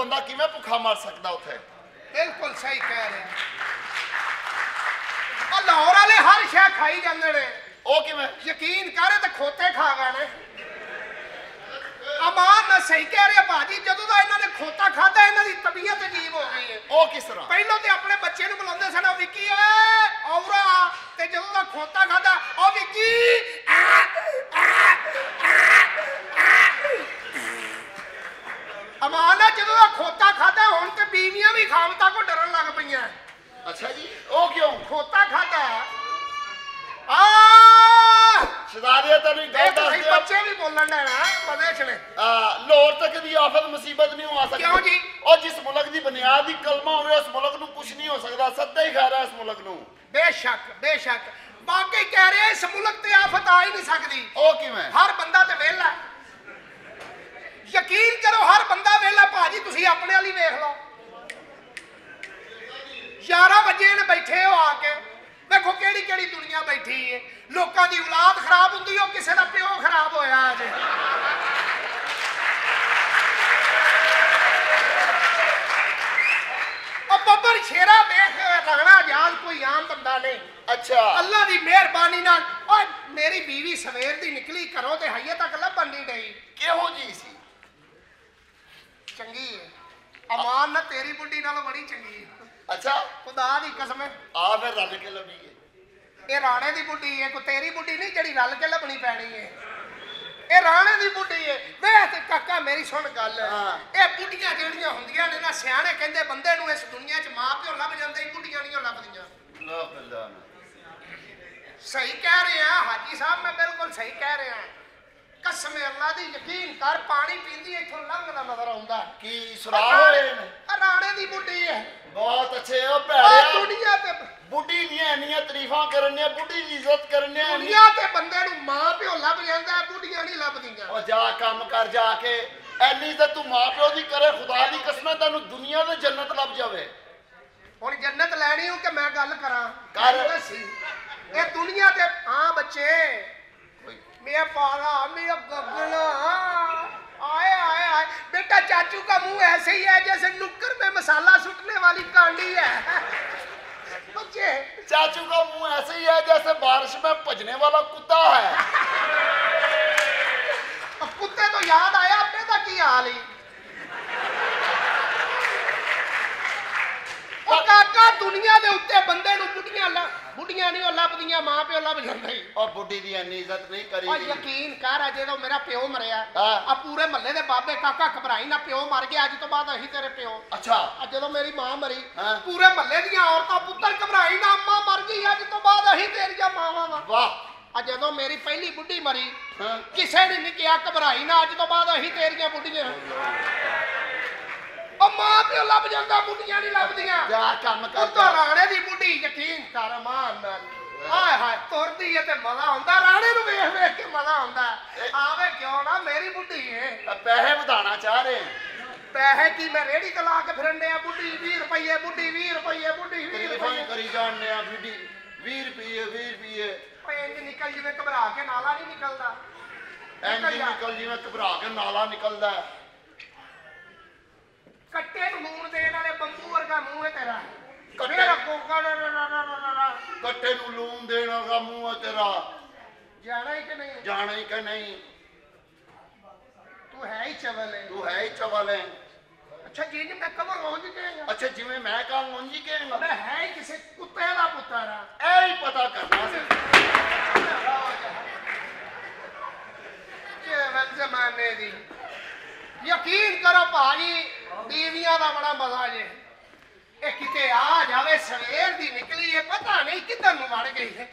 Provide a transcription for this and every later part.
बंदा किवें भुखा मर सकता उथे। बिल्कुल सही कह रहे हैं। लाहौर वाले हर शह खाई जाते हैं। ओ किवें? यकीन करे तो खोते खा गए। अमान ना सही कह रहे भाजी, जदों दा इन्हां ने खोता खादा इन्हां दी तबीयत अजीब हो गई है। ओ किस तरह? पहलों ते अपने बच्चे नूं बुलांदे सन विक्की ए औरा, ते जदों दा खोता खादा ओ विक्की अमान ना जदों दा खोता खादा हुण ते बीवियां भी खामता को डरन लग पईयां। अच्छा जी, ओ क्यों? खोता खादा यकीन करो हर बंदा वेला। भाजी तुसी अपने वाली वेख लो, 11 बजे बैठे हो आके देखो केड़ी केड़ी दुनिया बैठी है। लोगों की औलाद खराब होंगी, किसी का प्यो खराब होया। बबर शेरा वेख लगना आजाद कोई आम बंदा नहीं। अच्छा, अल्लाह की मेहरबानी ना मेरी बीवी सवेर दी निकली करो तो हइये तक लभन नहीं गई। केहो जी सी? चंगी है अमान ना, तेरी बुढ़ी नाल बड़ी चंगी है। अच्छा, खुदा दी कसम आ फिर रल के लबी है। ये राणे दी बुढ़ी है, कोई तेरी बुढ़ी नहीं जड़ी रल के लबनी पैनी है। ये राणे दी बुढ़ी है। वैसे काका मेरी सुन गल, ये बुढ़ियां जड़ियां होंदियां ने ना, सियाणे कहंदे बंदे नूं इस दुनिया च मां प्यो लभ जांदे, बुढ़ियां नहीं लभदियां। अल्लाह अल्लाह, सही कह रहे हैं हाजी साहब, मैं बिल्कुल सही कह रहा। कसम अल्लाह दी यकीन कर पानी पींदी इथों लंघ ना नजर आउंदा। की सुराह होए ने राणे दी बुढ़ी है। बहुत अच्छे हो भैया। दुनिया ते बुढ़ी दी इन्नियां तारीफां करनियां, बुढ़ी दी इज्जत करनियां। दुनिया ते बंदे नु मां प्यो लभ जांदा, बुढ़ियां नहीं लभदियां। ओ जा काम कर जाके, एनी ते तू मां प्यो दी करे, खुदा दी कसम तैनू दुनिया ते जन्नत लभ जावे। हुन जन्नत लैनी हो कि मैं गल करां? कर दसी ए दुनिया ते। हां बच्चे मेरा पाला मेरा गगना आए आए आए। बेटा चाचू का मुंह ऐसे ही है जैसे नुक्कड़ में मसाला सुटने वाली कांडी है। बच्चे चाचू का मुंह ऐसे ही है जैसे बारिश में भजने वाला कुत्ता है। अब कुत्ते तो याद आया अपने का की हाल ही। ओ काका दुनिया के उत्ते बंदे नूं बुढ़ियां बुढ़ियां नहीं लभदियां, मां प्यो लभ जांदे। और बुढ़ी दी इन्नी इज्जत नहीं करी। और यकीन कर जो मेरा प्यो मरिया आ पूरे महल्ले दे बाबे काका घबराई ना, प्यो मर गया अज तो बाद अहीं तेरे प्यो। अच्छा, जो मेरी मां मरी पूरे महल्ले दीयां औरतां पुत्तर घबराई ना, अम्मा मर गई अज तो बाद अहीं तेरियां मावां। वाह। जो मेरी पहली बुढ़ी मरी किसी ने नहीं कहा घबराई ना अज तो बाद अहीं तेरियां बुढ़ियां। मां प्यो लभ जांदा, बुढ़ियां नहीं लभदियां। जा काम कर। तो राणे दी बुढ़ी यकीन कर मान हाय हाय तुरदी है ते मजा आंदा, राणे नु वेख वेख के मजा आंदा। आवे क्यों ना, मेरी बुढ़ी है। पैसे वधाना चाह रहे हैं? पैसे की मैं रेड़ी ते ला के फिरने आ, बुढ़ी 20 रुपए, बुढ़ी 20 रुपए, बुढ़ी 20 रुपए करी जाने आ। बुढ़ी 20 रुपए पैसे निकल जिवें घबरा के नाला नहीं निकलदा, ऐंज निकल जिवें घबरा के नाला निकलदा। कट्टे लूण देने वाले बंबू वर्गा मुंह है तेरा। मेरा कोका कट्टे लूण देने वाला मुंह है तेरा। जाना ही कि नहीं? जाना ही कि नहीं? तू है ही चवल है, तू है ही चवल है। अच्छा जी मैं कवर होंगी कहूंगा। अच्छा जिवें मैं कहूं होंगी कहूंगा। मैं है ही किसी कुत्ते दा पुत्तर है, ऐ ही पता करना सी। चवल जमाने दी यकीन करो भाजी बीवियां का बड़ा मजा जे। किते आ जावे सवेर दी निकली है, पता नहीं किधर नूं वड़ गई है।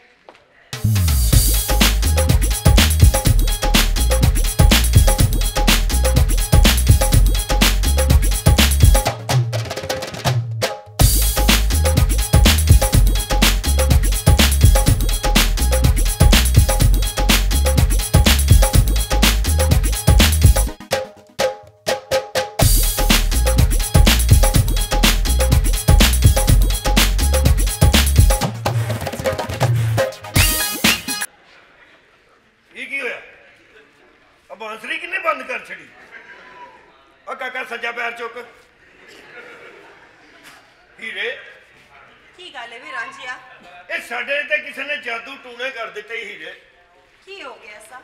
हीरे की गल है वी रांझिया ए साडे ते किसी ने जादू टूने कर दिते हीरे की हो गया सा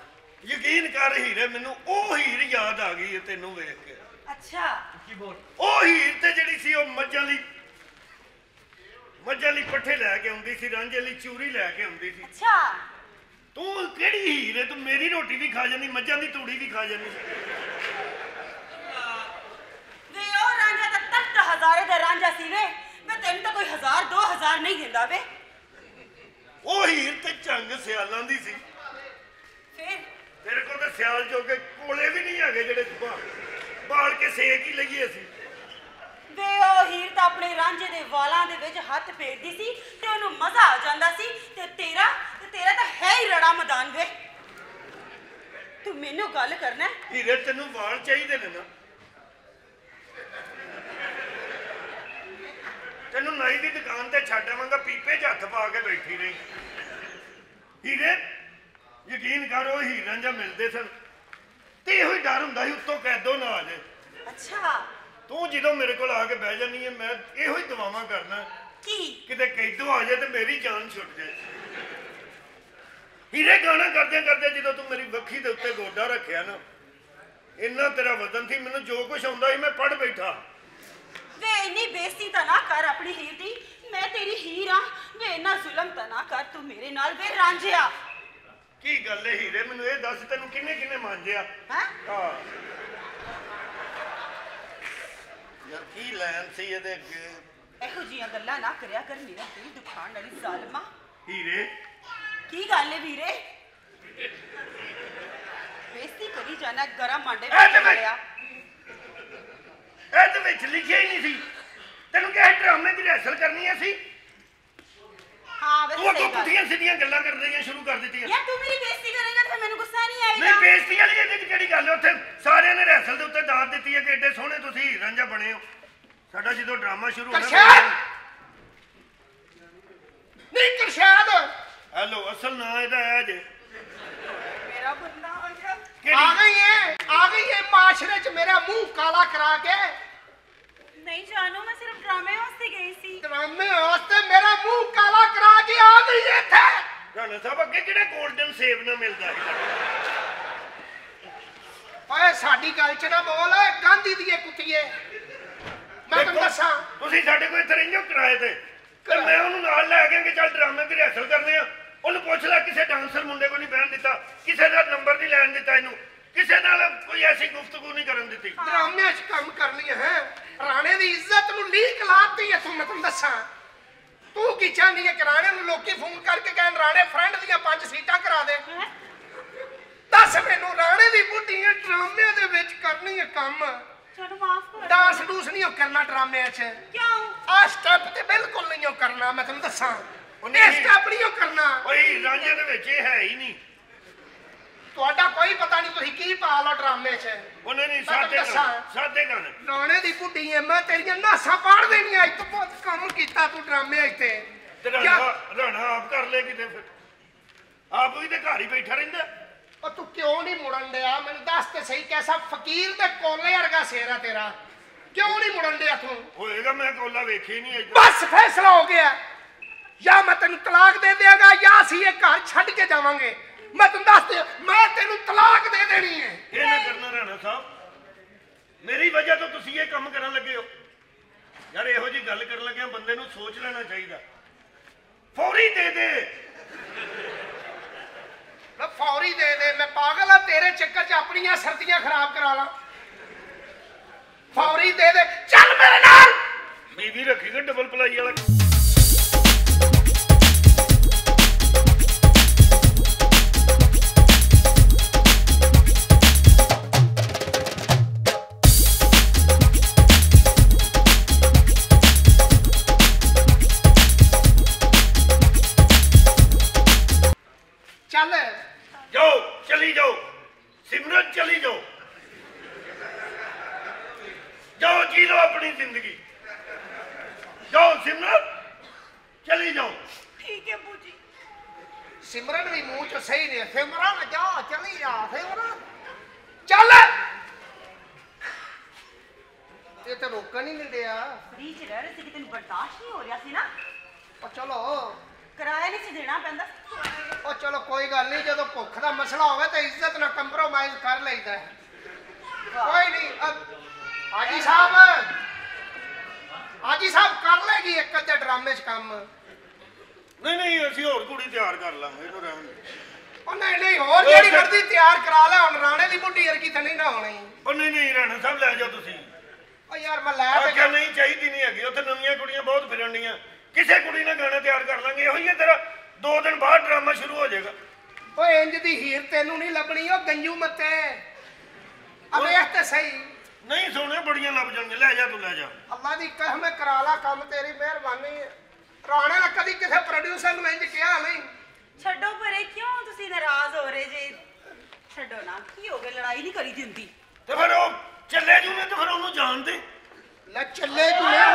यकीन कर हीरे मेनू ओ हीर याद आ गई है तेनू देख के अच्छा की बोल ओ हीर ते जड़ी सी ओ मज्जाली पट्ठे लेके आंदी सी रांझे ली चूरी लेके आंदी सी अच्छा तू केड़ी हीर है तू मेरी रोटी भी खा जानी मज्जां दी तूड़ी भी खा जानी वे ओ रांझा दा तट हजारे दा रांझा सी वे मैं तेन तो कोई 1000 2000 नहीं गिंदा वे ओ हीर ते चंग सियालां दी सी फिर तेरे को तो सियाल जो के कोले भी नहीं आगे जेड़े बाल के सेक ही लगी सी वे ओ हीर ता अपने रांझे दे वालां दे विच हाथ फेरदी सी ते ओनू मजा आ जांदा सी ते तेरा ता है ही रड़ा मैदान वे तू मेनू गल करना हीरे तेनू वाल चाहिदे ने ना तेनू नाई दी दुकान ते छड्ड आवांगा पीपे च हत्थ पा के बैठी रही हीरे यकीन करो हीरां जा मिलदे सन ते इहो ही डर हुंदा सी उत्तों कैदो ना आ जाए अच्छा तू जिदों मेरे कोल आके बैठ जानी है मैं इहो ही दवावां करना की किते कैदो आ जाए ते मेरी जान छुट जाए हीरे गाना करदे करदे जिदों तू मेरी वक्खी दे उत्ते गोडा रखिया ना इन्ना तेरा वजन थी मैनूं जो कुछ आउंदा सी मैं पढ़ बैठा वे इन्नी बेइज्जती ता ना कर अपनी हीर दी मैं तेरी हीर हां वे इन्ना जुल्म ता ना कर तू मेरे नाल वे रांझिया की गल है हीरे मेनू ए दस तैनू किन्ने किन्ने मांझिया हैं हां यार की लाइन सी इहदे अगे इहो जियां गल्लां ना करया कर मेरा दिल दुखाण वाली ज़ालमा हीरे की गल है वीरे बेइज्जती करी जाना गरा मांडे वालिया ਇਹਦੇ ਵਿੱਚ ਲਿਖਿਆ ਹੀ ਨਹੀਂ ਸੀ ਤੈਨੂੰ ਕਿਹਾ ਡਰਾਮੇ ਦੀ ਰੈਸਲ ਕਰਨੀ ਐ ਸੀ ਹਾਂ ਵੇ ਤੂੰ ਕੁੱਤੀਆਂ ਸਿੱਧੀਆਂ ਗੱਲਾਂ ਕਰ ਰਹੀਆਂ ਸ਼ੁਰੂ ਕਰ ਦਿੱਤੀਆਂ ਯਾਰ ਤੂੰ ਮੇਰੀ ਬੇਇੱਜ਼ਤੀ ਕਰੇਗਾ ਤਾਂ ਮੈਨੂੰ ਗੁੱਸਾ ਨਹੀਂ ਆਏਗਾ ਨਹੀਂ ਬੇਇੱਜ਼ਤੀ ਵਾਲੀ ਇਹਦੇ ਵਿੱਚ ਕਿਹੜੀ ਗੱਲ ਐ ਉੱਥੇ ਸਾਰਿਆਂ ਨੇ ਰੈਸਲ ਦੇ ਉੱਤੇ ਦਾਤ ਦਿੱਤੀ ਐ ਕਿ ਐਡੇ ਸੋਹਣੇ ਤੁਸੀਂ ਰਾਂਝਾ ਬਣੇ ਹੋ ਸਾਡਾ ਜਦੋਂ ਡਰਾਮਾ ਸ਼ੁਰੂ ਹੋਣਾ ਨਹੀਂ ਕਰਸ਼ਾਦ ਹੈਲੋ ਅਸਲ ਨਾਂ ਇਹਦਾ ਹੈ ਜੇ ਮੇਰਾ ਬੰਦਾ ਹੋ ਗਿਆ आ गई है माशरे च मेरा मुंह काला करा के नहीं जानू मैं सिर्फ ड्रामे वास्ते गई सी ड्रामे वास्ते मेरा मुंह काला करा के आ गई है थे राणा साहब अगे किहड़ा गोल्डन सेब ना मिलदा ओए साडी गल च ना बोल गांधी दी कुत्तीए मैं तन्नू दसां तुसीं साडे कोल इत्थे रहिंदे हो किराए ते ते मैं ओनू नाल लै के कि चल ड्रामे दी रिहर्सल करने आ ਉਹਨੂੰ ਪੁੱਛ ਲੈ ਕਿਸੇ ਡਾਂਸਰ ਮੁੰਡੇ ਕੋ ਨਹੀਂ ਬਹਿਣ ਦਿੱਤਾ ਕਿਸੇ ਦਾ ਨੰਬਰ ਨਹੀਂ ਲੈਣ ਦਿੱਤਾ ਇਹਨੂੰ ਕਿਸੇ ਨਾਲ ਕੋਈ ਐਸੀ ਗੁਫ਼ਤਗੂ ਨਹੀਂ ਕਰਨ ਦਿੱਤੀ ਡਰਾਮੇ 'ਚ ਕੰਮ ਕਰਨੀ ਹੈ ਰਾਣੇ ਦੀ ਇੱਜ਼ਤ ਨੂੰ ਲੀਕ ਲਾਤੀ ਐ ਤੂੰ ਮੈਂ ਤੈਨੂੰ ਦੱਸਾਂ ਤੂੰ ਕੀ ਚਾਹਨੀ ਐ ਕਿ ਰਾਣੇ ਨੂੰ ਲੋਕੀ ਫੋਨ ਕਰਕੇ ਕਹਿਣ ਰਾਣੇ ਫਰੈਂਡ ਦੀਆਂ 5 ਸੀਟਾਂ ਕਰਾ ਦੇ ਦੱਸ ਮੈਨੂੰ ਰਾਣੇ ਦੀ ਬੁੱਢੀ ਐ ਡਰਾਮੇ ਦੇ ਵਿੱਚ ਕਰਨੀ ਐ ਕੰਮ ਛੱਡ ਮਾਫ ਕਰ ਡਾਂਸ ਡੂਸ ਨਹੀਂ ਉਹ ਕਰਨਾ ਡਰਾਮੇ 'ਚ ਕਿਉਂ ਆ ਸਟੈਪ ਤੇ ਬਿਲਕੁਲ ਨਹੀਂ ਉਹ ਕਰਨਾ ਮੈਂ ਤੈਨੂੰ ਦੱਸਾਂ तू क्यों नहीं मुड़न दिया मैनूं दस ते सही कैसा फकीर दे कोले वर्गा सेर है तेरा क्यों नहीं मुड़न दिया तू होएगा मैं कोला वेखी नहीं बस फैसला हो गया या मैं तेन तलाक दे देगा या असीं इह घर छड्ड के जावांगे मैं तैनूं दस दे मैं तेन तलाक दे देनी है इह ना करना राणा साहब मेरी वजह तो तुसीं इह काम करन लगे हो यार इहो जी गल करन लगिया बंदे नूं सोच लेना चाहिदा फौरी दे दे ना फौरी दे दे मैं पागल हां तेरे चक्कर च अपणीआं सर्दियां खराब करा ला फौरी दे दे चल मेरे नाल बीवी रखी ते डबल पलाई वाला ये तो रोकन ही नहीं दिया फ्री च रह रहे सी कि तेन बर्दाश्त नहीं हो रहा सी ना। और चलो किराया नहीं सी देना पैंदा। और चलो कोई गल नहीं, जदों भुख दा मसला होवे तो इज्जत नाल कंप्रोमाइज कर लेदा है। कोई नहीं अब हाजी साहब कर लेगी एक अद्धे ड्रामे च काम। नहीं असि होर कुड़ी तैयार कर लांगे इन्हू रहन दे। ओ नहीं होर जेडी मर्जी तैयार करा ले, हुन राणे दी बुड्ढी अरकी थनी ना होनी। ओ नहीं राणा साहब ले जाओ तुसी। ओ यार मैं ले के नहीं चाहिदी नहीं हैगी, ओथे नवीं कुड़ियां बहुत फिरनडियां, किसे कुड़ी ना गाना तैयार कर लांगे इहो ही तेरा 2 दिन बाद ड्रामा शुरू हो जाएगा। ओ इंज दी हीर तेनू नहीं लभनी, ओ गंजू मते अब ये ते सही नहीं सोने बड़ियां लभ जाणगे। ले जा तू ले जा, अल्लाह दी कसम है करा ला काम, तेरी मेहरबानी। राणे ने कभी किसी प्रोड्यूसर ने इंज कहा नहीं। छड्डो परे, क्यों तुसी नाराज हो रहे जे? छड्डो ना, की हो गया? लड़ाई नहीं करी दिंदी ते फिर ओ चले जू ने, ते फिर ओनु जान दे। ले चले जू ने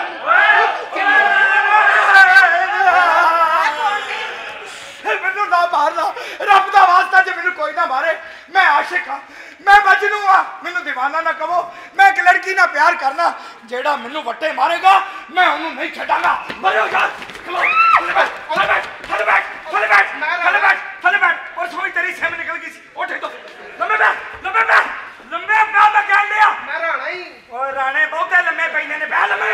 मेनू ना मारना, रब दा वास्ता जे मेनू कोई ना मारे। मैं आशिक हां, मैं मजनू हां, मेनू दीवाना ना कहो। मैं एक लड़की ना प्यार करना, जेड़ा मेनू वट्टे मारेगा मैं ओनु नहीं छड्डांगा। मरो यार थले बैठ और सोई तेरी सेम निकल गई। उठ तो लंबे बैठ मैं कह लिया मैं राणा ही। ओ राणे बहुते लंबे पैने ने, बैठ लंबे।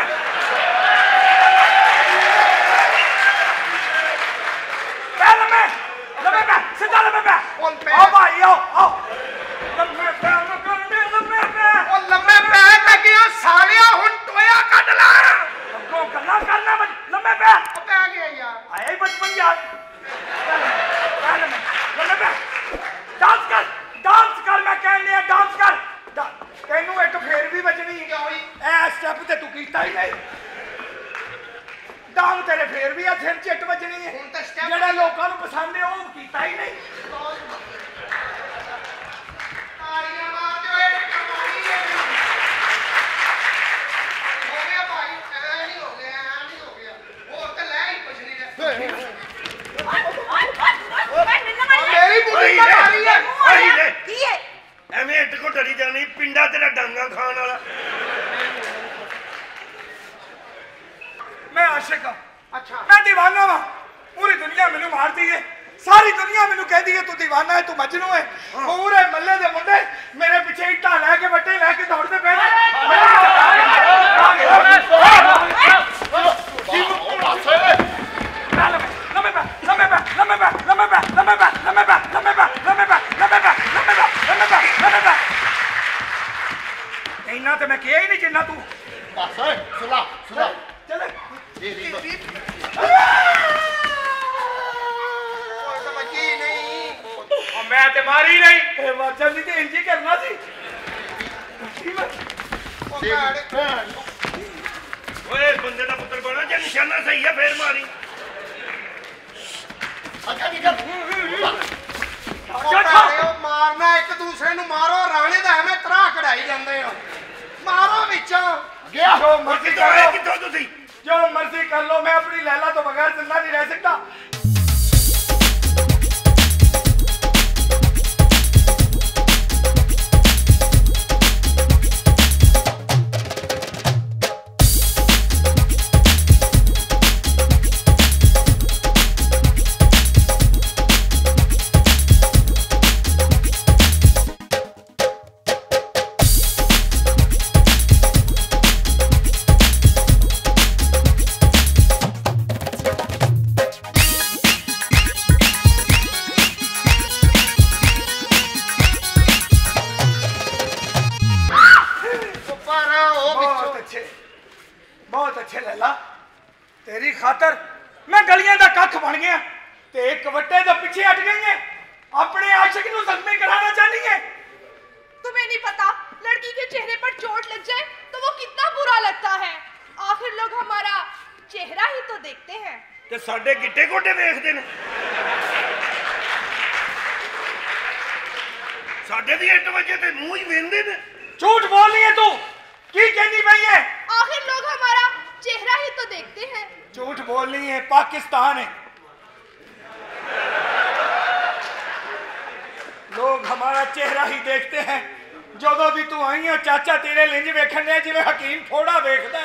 जो भी तू आई है चाचा तेरे लिंज वेखन दिया जिवें हकीम फोड़ा वेखदा।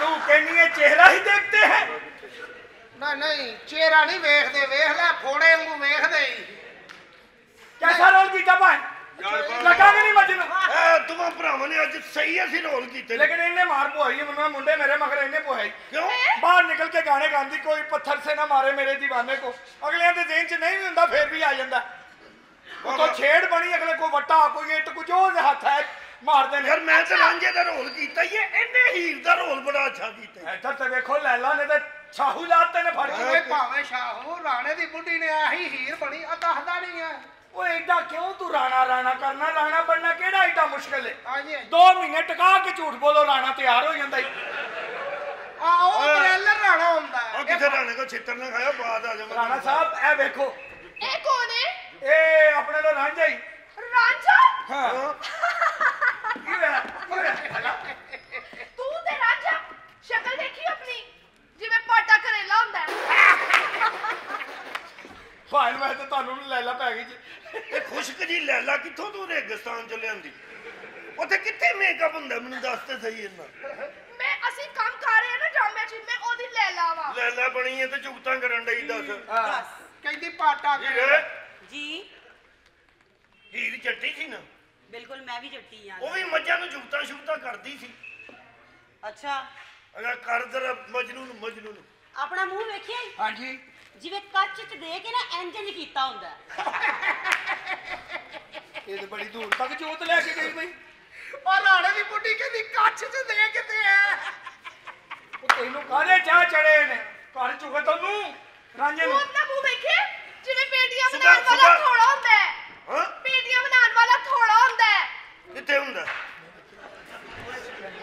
तू कहनी है चेहरा ही देखते हैं? ना नहीं चेहरा नहीं वेखदे, वेख लै फोड़े वांगू वेखदे ही। कैसा रोल कीता भाई? लगा के नहीं मजनू। तुम भरावां ने अज सही असी रोल कीते, लेकिन इन्हें मार पोहाई है। मुंडे मेरे मगर इन्हें पोहाई क्यों? बाहर निकल के गाने गांदी कोई पत्थर से ना मारे मेरे दीवाने को। अगलियां दे जेहन च नहीं भी हुंदा फिर भी आ जांदा। ਉਹ ਤਾਂ ਛੇੜ ਬਣੀ ਅਗਲੇ ਕੋ ਵੱਟਾ ਕੋਈ ਇੱਟ ਕੁਝ ਉਹ ਹੱਥ ਹੈ ਮਾਰਦੇ ਨੇ। ਫਿਰ ਮੈਂ ਤੇ ਰਾਂਝੇ ਦਾ ਰੋਲ ਕੀਤਾ ਹੀ ਇਹਨੇ ਹੀਰ ਦਾ ਰੋਲ ਬੜਾ ਅੱਛਾ ਕੀਤਾ। ਇੱਧਰ ਤੇ ਵੇਖੋ ਲੈਲਾ ਨੇ ਤੇ ਸ਼ਾਹੂ ਲਾਤੇ ਨੇ ਫੜ ਕੇ। ਭਾਵੇਂ ਸ਼ਾਹੂ ਰਾਣੇ ਦੀ ਬੁੱਢੀ ਨੇ ਆਹੀ ਹੀਰ ਬਣੀ ਆ ਦੱਸਦਾ ਨਹੀਂ ਆ। ਉਹ ਐਡਾ ਕਿਉਂ ਤੂੰ ਰਾਣਾ ਰਾਣਾ ਕਰਨਾ? ਰਾਣਾ ਬਣਨਾ ਕਿਹੜਾ ਐਡਾ ਮੁਸ਼ਕਿਲ ਹੈ? ਹਾਂਜੀ 2 ਮਹੀਨੇ ਟਿਕਾ ਕੇ ਝੂਠ ਬੋਲੋ ਰਾਣਾ ਤਿਆਰ ਹੋ ਜਾਂਦਾ। ਆਓ ਬਰੇਲਰ ਰਾਣਾ ਹੁੰਦਾ ਉਹ ਕਿਥੇ ਰਾਣੇ ਕੋ ਛਿੱਤਰ ਨਾ ਖਾਇਆ ਬਾਦ ਆ ਜਾਵੇ। ਰਾਣਾ ਸਾਹਿਬ ਇਹ ਵੇਖੋ ਇਹ ਕੌਣ ਹੈ? ए अपने लो रांझा ही रांझा। हां तू ते रांझा शक्ल देखी अपनी जिवें पाटा करेला हुंदा है। भाई मैं ते तानू लैला पै गई जी। ए खुशक जी लैला किथों तू रेगिस्तान च लेंदी? ओथे किथे मेकअप हुंदा मेनू दस ते सही। इन्ना मैं असली काम कर रहे हैं ना जांबे जी। मैं ओदी लैला वा लैला बनी है ते चुगता करन दई। दस दस कहंदी पाटा करे जी हीर जट्टी थी ना। बिल्कुल मैं भी जट्टी हां। वो भी मज्जा नु जुगता शुगता करदी सी। अच्छा अगर कर जरा मजनून मजनून अपना मुंह देखिए। हां जी जिवे कच्च च दे के ना इंजन कीता हुंदा। ये तो बड़ी दूर तक जोत लेके गई भाई। और राणे दी बुड्ढी कहंदी कच्च च दे के ते ओ तेनू काले चाह चढ़े ने घर चुके तन्नू रांझे नु। अपना मुंह देखिए जिने पेटियां बनाने वाला थोड़ा होता है। हां पेटियां बनाने वाला थोड़ा होता है किथे होता?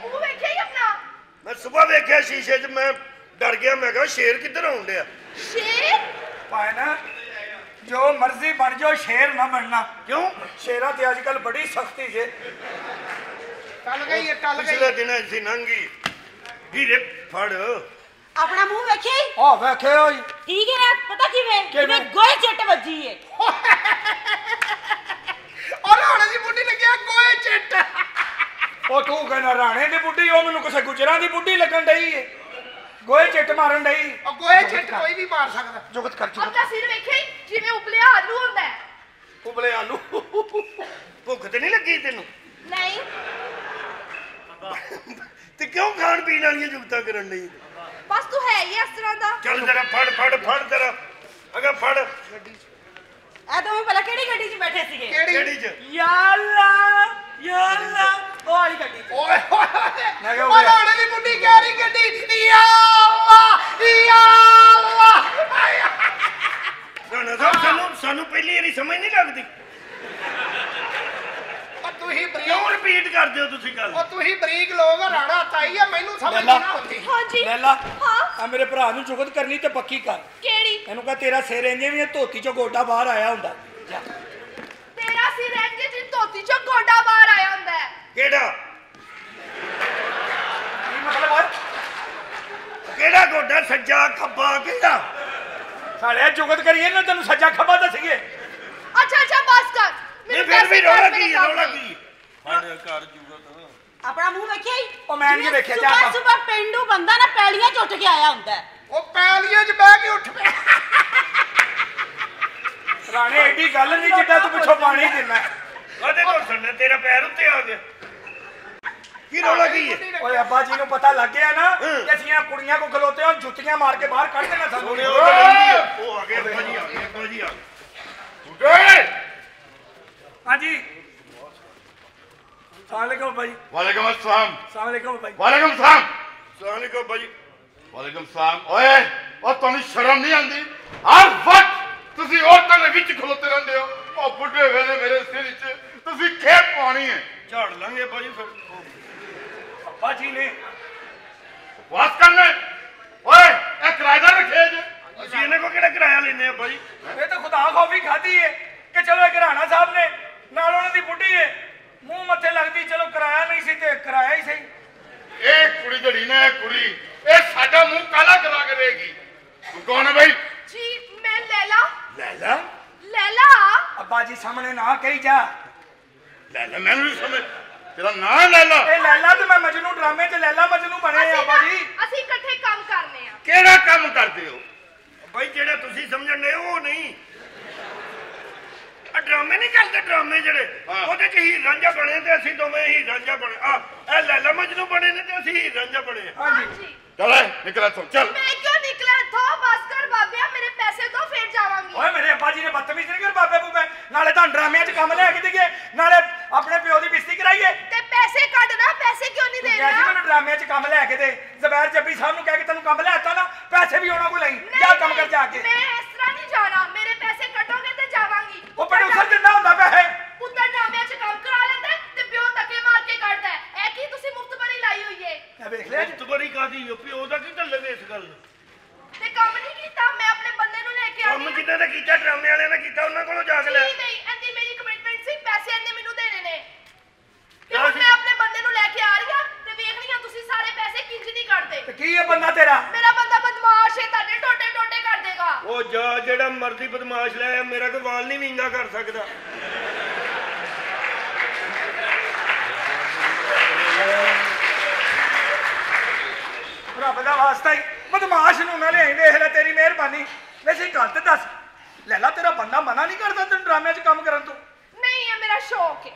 वो देखे ही अपना। मैं सुबह देखया शीशे च मैं डर गया। मैं कहा शेर किधर आउंडया? शेर पाए ना जो मर्जी बन जाओ शेर ना बनना। क्यों? शेरा ते आजकल बड़ी सख्ती है। टल गई है टल गई। पिछले दिन ऐसी नंगी धीरे फड़ अपना मुंह वेखे। हां वेखे होई ठीक है ना। पता किवे किवे गोए चट वजी है। और राणे दी बुड्ढी लगे गोए चट। ओ तू कहना राणे दी बुड्ढी ओ मेनू किसे गुजरां दी बुड्ढी लगन डई है। गोए चट मारन डई। ओ गोए चट कोई भी मार सकदा। जुगत कर चुका। अपना सिर वेखे जिवें उबलिया आलू हुंदा है। उबले आलू भुख ते नहीं लगी तेनू? नहीं ते क्यों खान पीन वाली जुगता करन डई? बस तू है ये इस तरह दा। चल जरा फड़ फड़ फड़ जरा अगर फड़ गड्डी आ तो मैं पहला केड़ी गड्डी च बैठे सीगे? केड़ी च या अल्लाह या अल्लाह ओ वाली गड्डी। ओए होए ओ राणे दी बुड्ढी कह रही गड्डी या अल्लाह ना ना सानू पहली एरी समझ नहीं लगदी। तू ही क्यों रिपीट कर दे हो तुसी गल? ओ तू ही बरीक लोग राणा ताई है मेनू समझ नहीं आती। हां जी लैला हां आ मेरे भरा नु जुगत करनी ते पक्की कर। केड़ी? एनु कह तेरा सिर इंजे भी धोती चो गोडा बाहर आया हुंदा। तेरा सिर इंजे जिन धोती चो गोडा बाहर आया हुंदा है। केड़ा ये मतलब है? केड़ा गोडा सज्जा खब्बा केड़ा? साले जुगत करिए ना तन्नू सज्जा खब्बा दसिए। अच्छा अच्छा बस कर। मैं फिर भी रोला की हाणे कर जुगत अपना मुंह वेखे। ओ मैं नहीं वेखे जा। सुबह सुबह पेंडू बंदा ना पैलियां च उठ के आया हुंदा है। ओ पैलियां च बैठ के उठ पे राणे एडी गल नहीं जिड्डा तू पिछो पानी देना। ओदे धोसन ने तेरा पैर उत्ते आ गया। की रोला की है? ओए अब्बा जी नु पता लग गया ना कि असीं कुड़ियां को खलोते हो जुत्तियां मार के बाहर कढ देना सानू। ओ आ गए अब्बा जी आ गए अब्बा जी आ गए। हाजी वालेकुम भाई। वालेकुम अस्सलाम। अस्सलाम वालेकुम भाई। वालेकुम सलाम। अस्सलाम वालेकुम भाई। वालेकुम सलाम। ओए ओ तन्नू शर्म नहीं आंदी? हर वक्त तुसी औरतां दे विच खलोते रहंदे हो। ओ बुड्ढे वेले मेरे सिर विच तुसी खेप पाणी है। झाड़ लांगे भाई फिर अब्बा जी ने वास करने। ओए ए किराएदार रखे जे असीं इन्हां को किहड़ा किराया लेने भाई? ए तो खुदा खौफी खादी है कि चलो एक राणा साहब ने बुढ़ी है मुंह मथे लगती। चलो किराया नहीं सी ते किराया ही सही। एक कुड़ी जड़ी ना एक कुड़ी ए साडा मुंह काला करा करेगी। कौन है भाई? जी मैं लैला। लैला लैला। अब्बा जी सामने ना कही जा लैला, मैं नहीं समझ तेरा ना लैला। ए लैला तो मैं मजनू ड्रामे च लैला मजनू बने हैं अब्बा जी। ਅਸੀਂ ਇਕੱਠੇ ਕੰਮ ਕਰਨੇ ਆ। ਕਿਹੜਾ ਕੰਮ ਕਰਦੇ ਹੋ ਭਾਈ ਜਿਹੜਾ ਤੁਸੀਂ ਸਮਝਣੇ ਉਹ ਨਹੀਂ। ਆ ਡਰਾਮੇ ਨਹੀਂ ਕਰਦੇ, ਡਰਾਮੇ ਜਿਹੜੇ ਉਹਦੇ ਚ ਹੀ ਰਾਂਝਾ ਬਣੇ ਤੇ ਅਸੀਂ ਦੋਵੇਂ ਹੀ ਰਾਂਝਾ ਬਣੇ। ਆ ਇਹ ਲੈਲਾ ਮਜਨੂ ਬਣੇ ਨੇ ਤੇ ਅਸੀਂ ਰਾਂਝਾ ਬਣੇ। ਹਾਂ ਜੀ चल निकला तो चल। मैं क्यों निकला तो बस कर बाबे मेरे पैसे दो फिर जावांगी। ओए मेरे अब्बा जी ने बदतमीजी नहीं कर बाबे बूबे नाले तां ड्रामे च काम ले के देगे नाले अपने पियो दी बिस्ती कराइए ते पैसे काटना। पैसे क्यों नहीं देना जी मैंने ड्रामे च काम ले के दे। ज़बैर जब्बी साहब नु कह के तन्नू काम ले आता ना पैसे भी होना को लई जा काम कर जाके। मैं इस तरह नहीं जाना, मेरे पैसे कटोगे ते जावांगी। ओ प्रोड्यूसर जिंदा हुंदा पे है पुत्तर ड्रामे च काम करा लेंदा ते पियो तके मार के काटदा है। ए की तुसी मुफ्तबरी लाई होई है। मुफ्तबरी कादी पियो दा की ढल वे इस गल ते काम नहीं कीता। मैं अपने बंदे नु लेके आई काम किने ने कीता ड्रामे वाले ने कीता उना कोलो जाके ले। नहीं नहीं अंदी मेरी कमिटमेंट सी पैसे अंदे मेनू देने ने। मैं अपने बंदे नु लेके आ रही हां ते देखणीया तुसी सारे पैसे किंज नहीं काटदे। ते की है बंदा तेरा? मेरा बंदा बदमाश है ताडे टोटे टोटे कर देगा। ओ जा जेड़ा मर्जी बदमाश ले मेरा कोई वाल नहीं विंगा कर सकदा। बदा वास्ता ही बदमाश नूं ना लेई देख ले तेरी मेहरबानी। वैसे गल ते दस लैला तेरा बंदा मना नहीं करदा तैनूं ड्रामे च काम करन तू? नहीं है मेरा शौक है।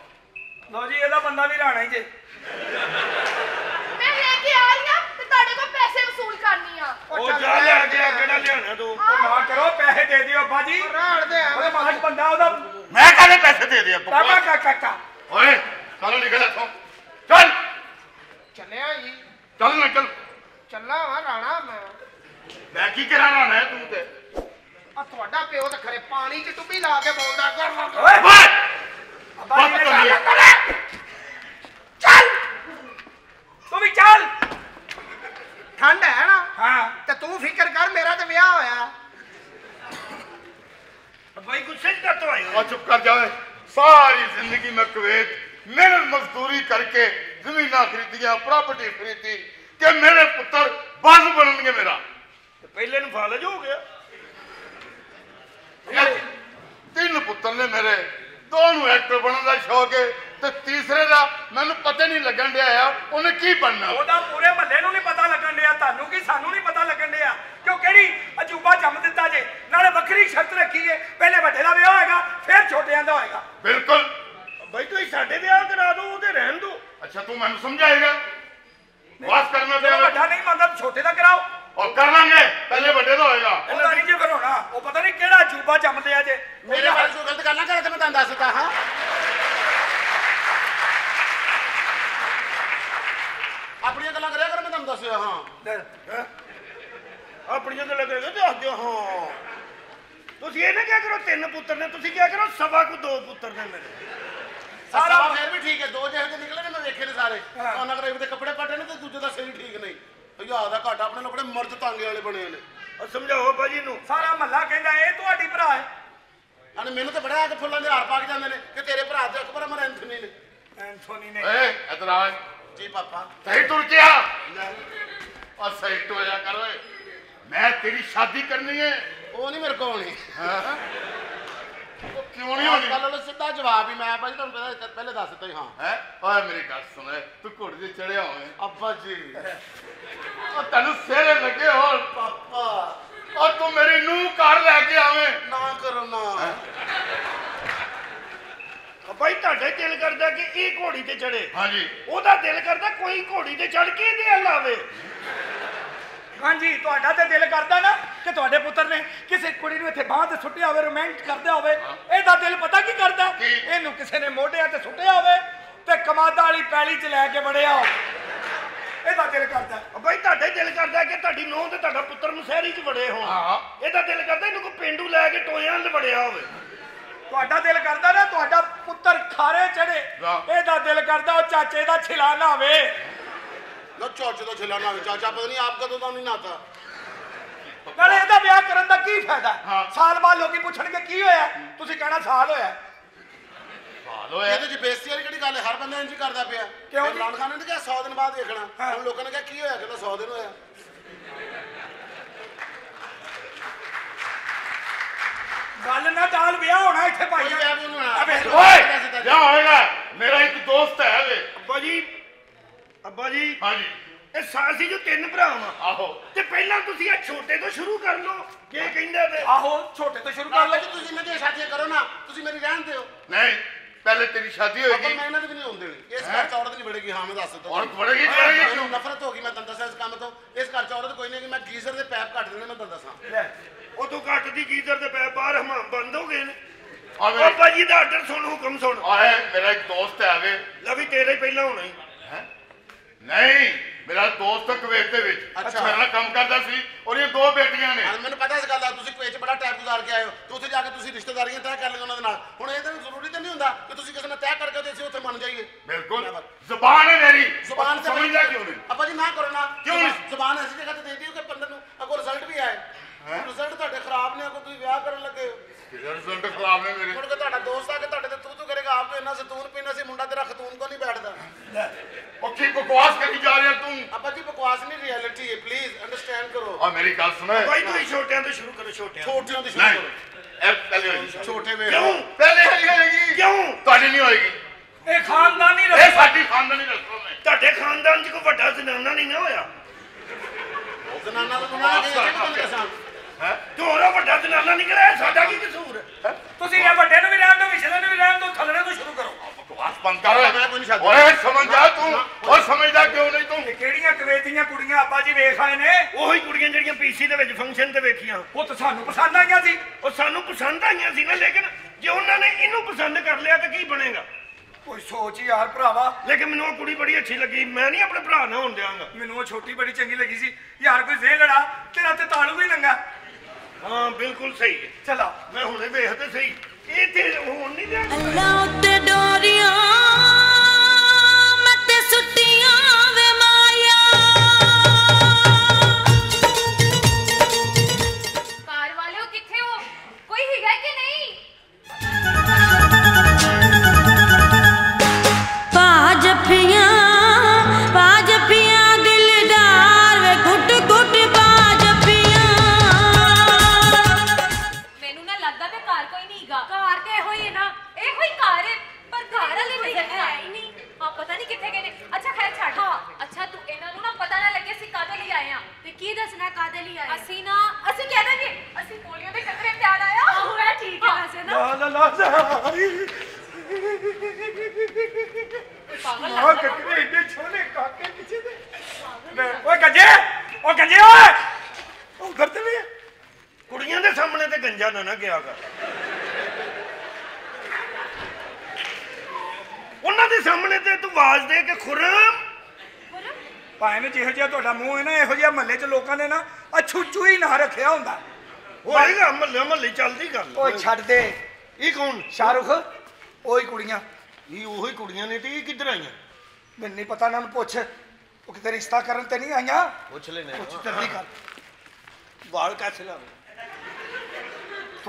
लो जी एदा बंदा भी लाना ही जे मैं लेके आ रही हां ते ताडे को पैसे वसूल करनी आ। ओ जा ले आ गया केड़ा लेना तू ओ ना करो पैसे दे दियो अब्बा जी राण दे बदमाश बंदा ओदा मैं काले पैसे दे दिया बाबा काका। ओए चलो निकल इथों चल चले आ जी चल निकल चलना वा राणा। मैं की करा राणा है तू ते आ तोड़ा पियो ते खरे पानी च टुबी ला के बोलदा कर। ओए अब्बा जी ने चल चल तू भी चल। ठंड है ना? हां ते तू फिकर कर मेरा ते ब्याह होया। अब्बा जी गुस्से च तो आए हो। चुप कर जा। सारी जिंदगी में कुवैत मेहनत मजदूरी करके जमीना खरीदियां प्रॉपर्टी खरीदी के मेरे पुत्र बाजू बननगे मेरा ते पहले न फालज हो गया। तीन पुत्र ने मेरे दो नु एक्टर बनने दा शौक है ते तीसरे दा मेनू पता नहीं लगन दिया यार ओने की बनना। ओदा पूरे महल्ले नु नहीं पता लगन दिया तानू की सानू नहीं पता लगन दिया क्यों केड़ी अजूबा जम दिता जे। नाले बकरी शर्त रखी है पहले बड़े दा ब्याह होएगा फिर छोटेयां दा होएगा। बिल्कुल भाई तू साडे ब्याह करा दो ओदे रहन दो। अच्छा तू मेनू समझाएगा वास करना दे बड़ा नहीं मतलब छोटे दा कराओ और कर लांगे पहले बड़े दा होएगा। पता नहीं जे करोना ओ पता नहीं केड़ा अजूबा जमदे आ जे मेरे बारे जो गलत करना करे ते मैं तां दसदा। हां अपनी गल्ला करया कर मैं तां दसया। हां अपनी गल्ला करे ते दस दियो। हां ਤੁਸੀਂ ਇਹ ਨਾ ਕਿਆ ਕਰੋ ਤਿੰਨ ਪੁੱਤਰ ਨੇ ਤੁਸੀਂ ਕਿਆ ਕਰੋ ਸਵਾ ਕੋ ਦੋ ਪੁੱਤਰ ਨੇ ਮੇਰੇ सारा फिर भी ठीक है दो जहे तो निकले मैं देखे ने सारे कोना करीब दे कपड़े पटे ने ते दूजे दा सही ठीक नहीं भैया दा घाटा अपने अपने मर्द तांगे वाले बने ने। और समझाओ भाजी नु सारा महल्ला कहंदा ए तुहाडी भरा है अन मेनू ते बड़ा आ के फुल्लां दे हार पाक जांदे ने कि तेरे भरा ते अकबर अमर एंथोनी ने ए एतराज जी पापा सही तुर के आ और सही तो या कर ओए मैं तेरी शादी करनी है ओ नहीं मेरे को नहीं। हां क्यों नहीं होनी गल लो सीधा जवाब ही मैं भाई तुम पहले पहले दस दे। हां है ओए मेरी गल सुन तू घोड़े ते चढ़या होवे अब्बा जी ओ तनु सेरे लगे हो पापा और तू मेरी नूह घर लेके आवे ना करो ना भाई ताडे दिल करदा कि ई घोड़ी ते चढ़े। हां जी ओदा दिल करदा कोई घोड़ी ते चढ़ के दे लावे। हां जी तुहाडा ते दिल करदा ना कि तुहाडे पुत्र ने किसी कुड़ी नु इथे बांध सुटिया होवे रोमांच करदा होवे एदा दिल पता की करदा एनु किसी ने मोढियां ते सुटिया होवे ते कमादा वाली पैली च लेके बड़या हो एदा दिल करदा। भाई तुहाडे दिल करदा कि तुहाडी नूंह ते तुहाडा पुत्र नु शहरी च बड़े हो। हां एदा दिल करदा इनु को पेंडू लेके टोयां ल बड़या होवे। तुहाडा दिल करदा ना तुहाडा पुत्र खारे चढ़े एदा दिल करदा ओ चाचे दा छिलाना होवे लो चाचे दा छिलाना होवे चाचा पता नहीं आप कदों दा नहीं नाता ਨਾਲੇ ਇਹਦਾ ਵਿਆਹ ਕਰਨ ਦਾ ਕੀ ਫਾਇਦਾ। ਸਾਲ ਬਾਅਦ ਲੋਕੀ ਪੁੱਛਣਗੇ ਕੀ ਹੋਇਆ ਤੁਸੀਂ ਕਹਿਣਾ ਸਾਲ ਹੋਇਆ ਸਾਲ ਹੋਇਆ ਇਹਦੇ ਚ ਬੇਇੱਜ਼ਤੀ ਵਾਲੀ ਕਿਹੜੀ ਗੱਲ ਹੈ ਹਰ ਬੰਦਾ ਇੰਜ ਕਰਦਾ ਪਿਆ। ਕਿਉਂ ਇਮਰਾਨ ਖਾਨ ਨੇ ਕਿਹਾ 100 ਦਿਨ ਬਾਅਦ ਦੇਖਣਾ ਹੁਣ ਲੋਕਾਂ ਨੇ ਕਿਹਾ ਕੀ ਹੋਇਆ ਕਹਿੰਦਾ 100 ਦਿਨ ਹੋਇਆ। ਗੱਲ ਨਾ दाल ब्याह होना इथे भाई अबे ओए क्या होएगा मेरा एक दोस्त है वे अब्बा जी हां जी ए सासी जो तीन भरा हां आहो ते पहला तुसी आ छोटे तो शुरू कर लो के कहंदा वे आहो छोटे तो शुरू कर लो जी तुसी मेरी शादी करो ना तुसी मेरी रहन दे हो नहीं पहले तेरी शादी होएगी मैं इना दे नहीं होंदे इस घर च औरत नहीं बढ़ेगी हां मैं दस तो औरत बढ़ेगी क्यों नफरत होगी मैं तंदा सा इस काम तो इस घर च औरत कोई नहीं कि मैं गीजर दे पैप काट देना मैं तंदा सा ले ओ तो काट दी गीजर दे पैप बाहर हम बंद हो गए ने पापा जी दा आर्डर सुन हुकम सुन आए मेरा एक दोस्त है आवे लवी तेरे पहला होना ही हैं नहीं मेरा दोस्त कवेट दे विच अच्छा मेरा काम करदा सी और ये दो बेटियां ने मैंने पता इस गल दा तुसी कवेट बड़ा टाइम गुजार के आए हो तो उथे जाके तुसी रिश्तेदारियां तय कर लेना उना दे नाल हुन एदा जरूरी ते नहीं हुंदा कि तुसी किसे नाल तय करके देसी उथे मन जाइए बिल्कुल जुबान है मेरी जुबान से समझ जा क्यों नहीं पापा जी ना करो ना क्यों जुबान ऐसी जगह ते दे दियो कि बंदे नु अगो रिजल्ट भी आए रिजल्ट ਤੁਹਾਡੇ ਖਰਾਬ ਨੇ ਅਗੋ ਤੁਸੀਂ ਵਿਆਹ ਕਰਨ ਲੱਗੇ ਹੋ ਰਿਜ਼ਲਟ ਖਰਾਬ ਨੇ ਮੇਰੇ ਕੋਲ ਤੁਹਾਡਾ ਦੋਸਤ ਆ ਕੇ ਤੁਹਾਡੇ ਤੇ ਤੂੰ ਤੂੰ ਕਰੇਗਾ ਆਪ ਤੋਂ ਇੰਨਾ ਸਤੂਨ ਪੀਣਾ ਸੀ ਮੁੰਡਾ ਤੇਰਾ ਖਤੂਨ ਕੋ ਨਹੀਂ ਬੈਠਦਾ ਲੈ ਉਹ ਕੀ ਬਕਵਾਸ ਕਰੀ ਜਾ ਰਿਹਾ ਤੂੰ ਅੱਬਾ ਜੀ ਬਕਵਾਸ ਨਹੀਂ ਰਿਐਲਿਟੀ ਹੈ ਪਲੀਜ਼ ਅੰਡਰਸਟੈਂਡ ਕਰੋ ਆ ਮੇਰੀ ਗੱਲ ਸੁਣੋ ਭਾਈ ਤੂੰ ਛੋਟਿਆਂ ਤੋਂ ਸ਼ੁਰੂ ਕਰੋ ਛੋਟਿਆਂ ਤੋਂ ਸ਼ੁਰੂ ਕਰੋ ਇਹ ਪਹਿਲੇ ਛੋਟੇ ਵੇ ਕਿਉਂ ਪਹਿਲੇ ਹੀ ਹੋਏਗੀ ਕਿਉਂ ਤੁਹਾਡੀ ਨਹੀਂ ਹੋਏਗੀ ਇਹ ਖਾਨਦਾਨੀ ਰਸਮ ਇਹ ਸਾਡੀ ਖਾਨਦਾਨੀ ਰਸਮ ਹੈ ਤੁਹਾਡੇ ਖਾਨਦਾਨ ਚ ਕੋਈ ਵੱਡਾ ਜ਼ਨਾਨਾ ਨਹੀਂ ਨਾ ਹੋਇਆ ਜ਼ਨਾਨਾ ਤਾਂ ਉਹਨਾਂ ਦੇ ਜਿਹੜੇ ਬੰਦੇ है तोरा बड़ा जनाना निकले साडा की कसूर है तुसी ये बड़े नु भी रहन दो विछले नु भी रहन दो थलने तो शुरू करो बकवास बंद कर मैं कोई नहीं शादी ओए समझ जा तू और समझदा क्यों नहीं तू केड़ियां कवेतियां कुड़ियां अब्बा जी देख आए ने ओही कुड़ियां जेड़ियां पीसी दे विच फंक्शन ते वेखियां ओ तो सानू पसंद आईयां सी और सानू पसंद आईयां सी ना लेकिन जे उन्हां ने इनु पसंद कर लिया ते की बनेगा कोई सोच यार भरावा लेकिन मेनू वो कुड़ी बड़ी अच्छी लगी मैं नहीं अपने भरा ना होन देंगा मेनू वो छोटी बड़ी चंगी लगी सी यार कोई जे लड़ा तेरा ते तालू ही लंगा हाँ बिल्कुल सही है चला मैं हुणे देखते सही ये तेरे होन नहीं देंगे अल्लाह ते डोरियां मैं ते सुटियां वे माया कार वाले हो किथे हो कोई हिगा के नहीं पाजपियां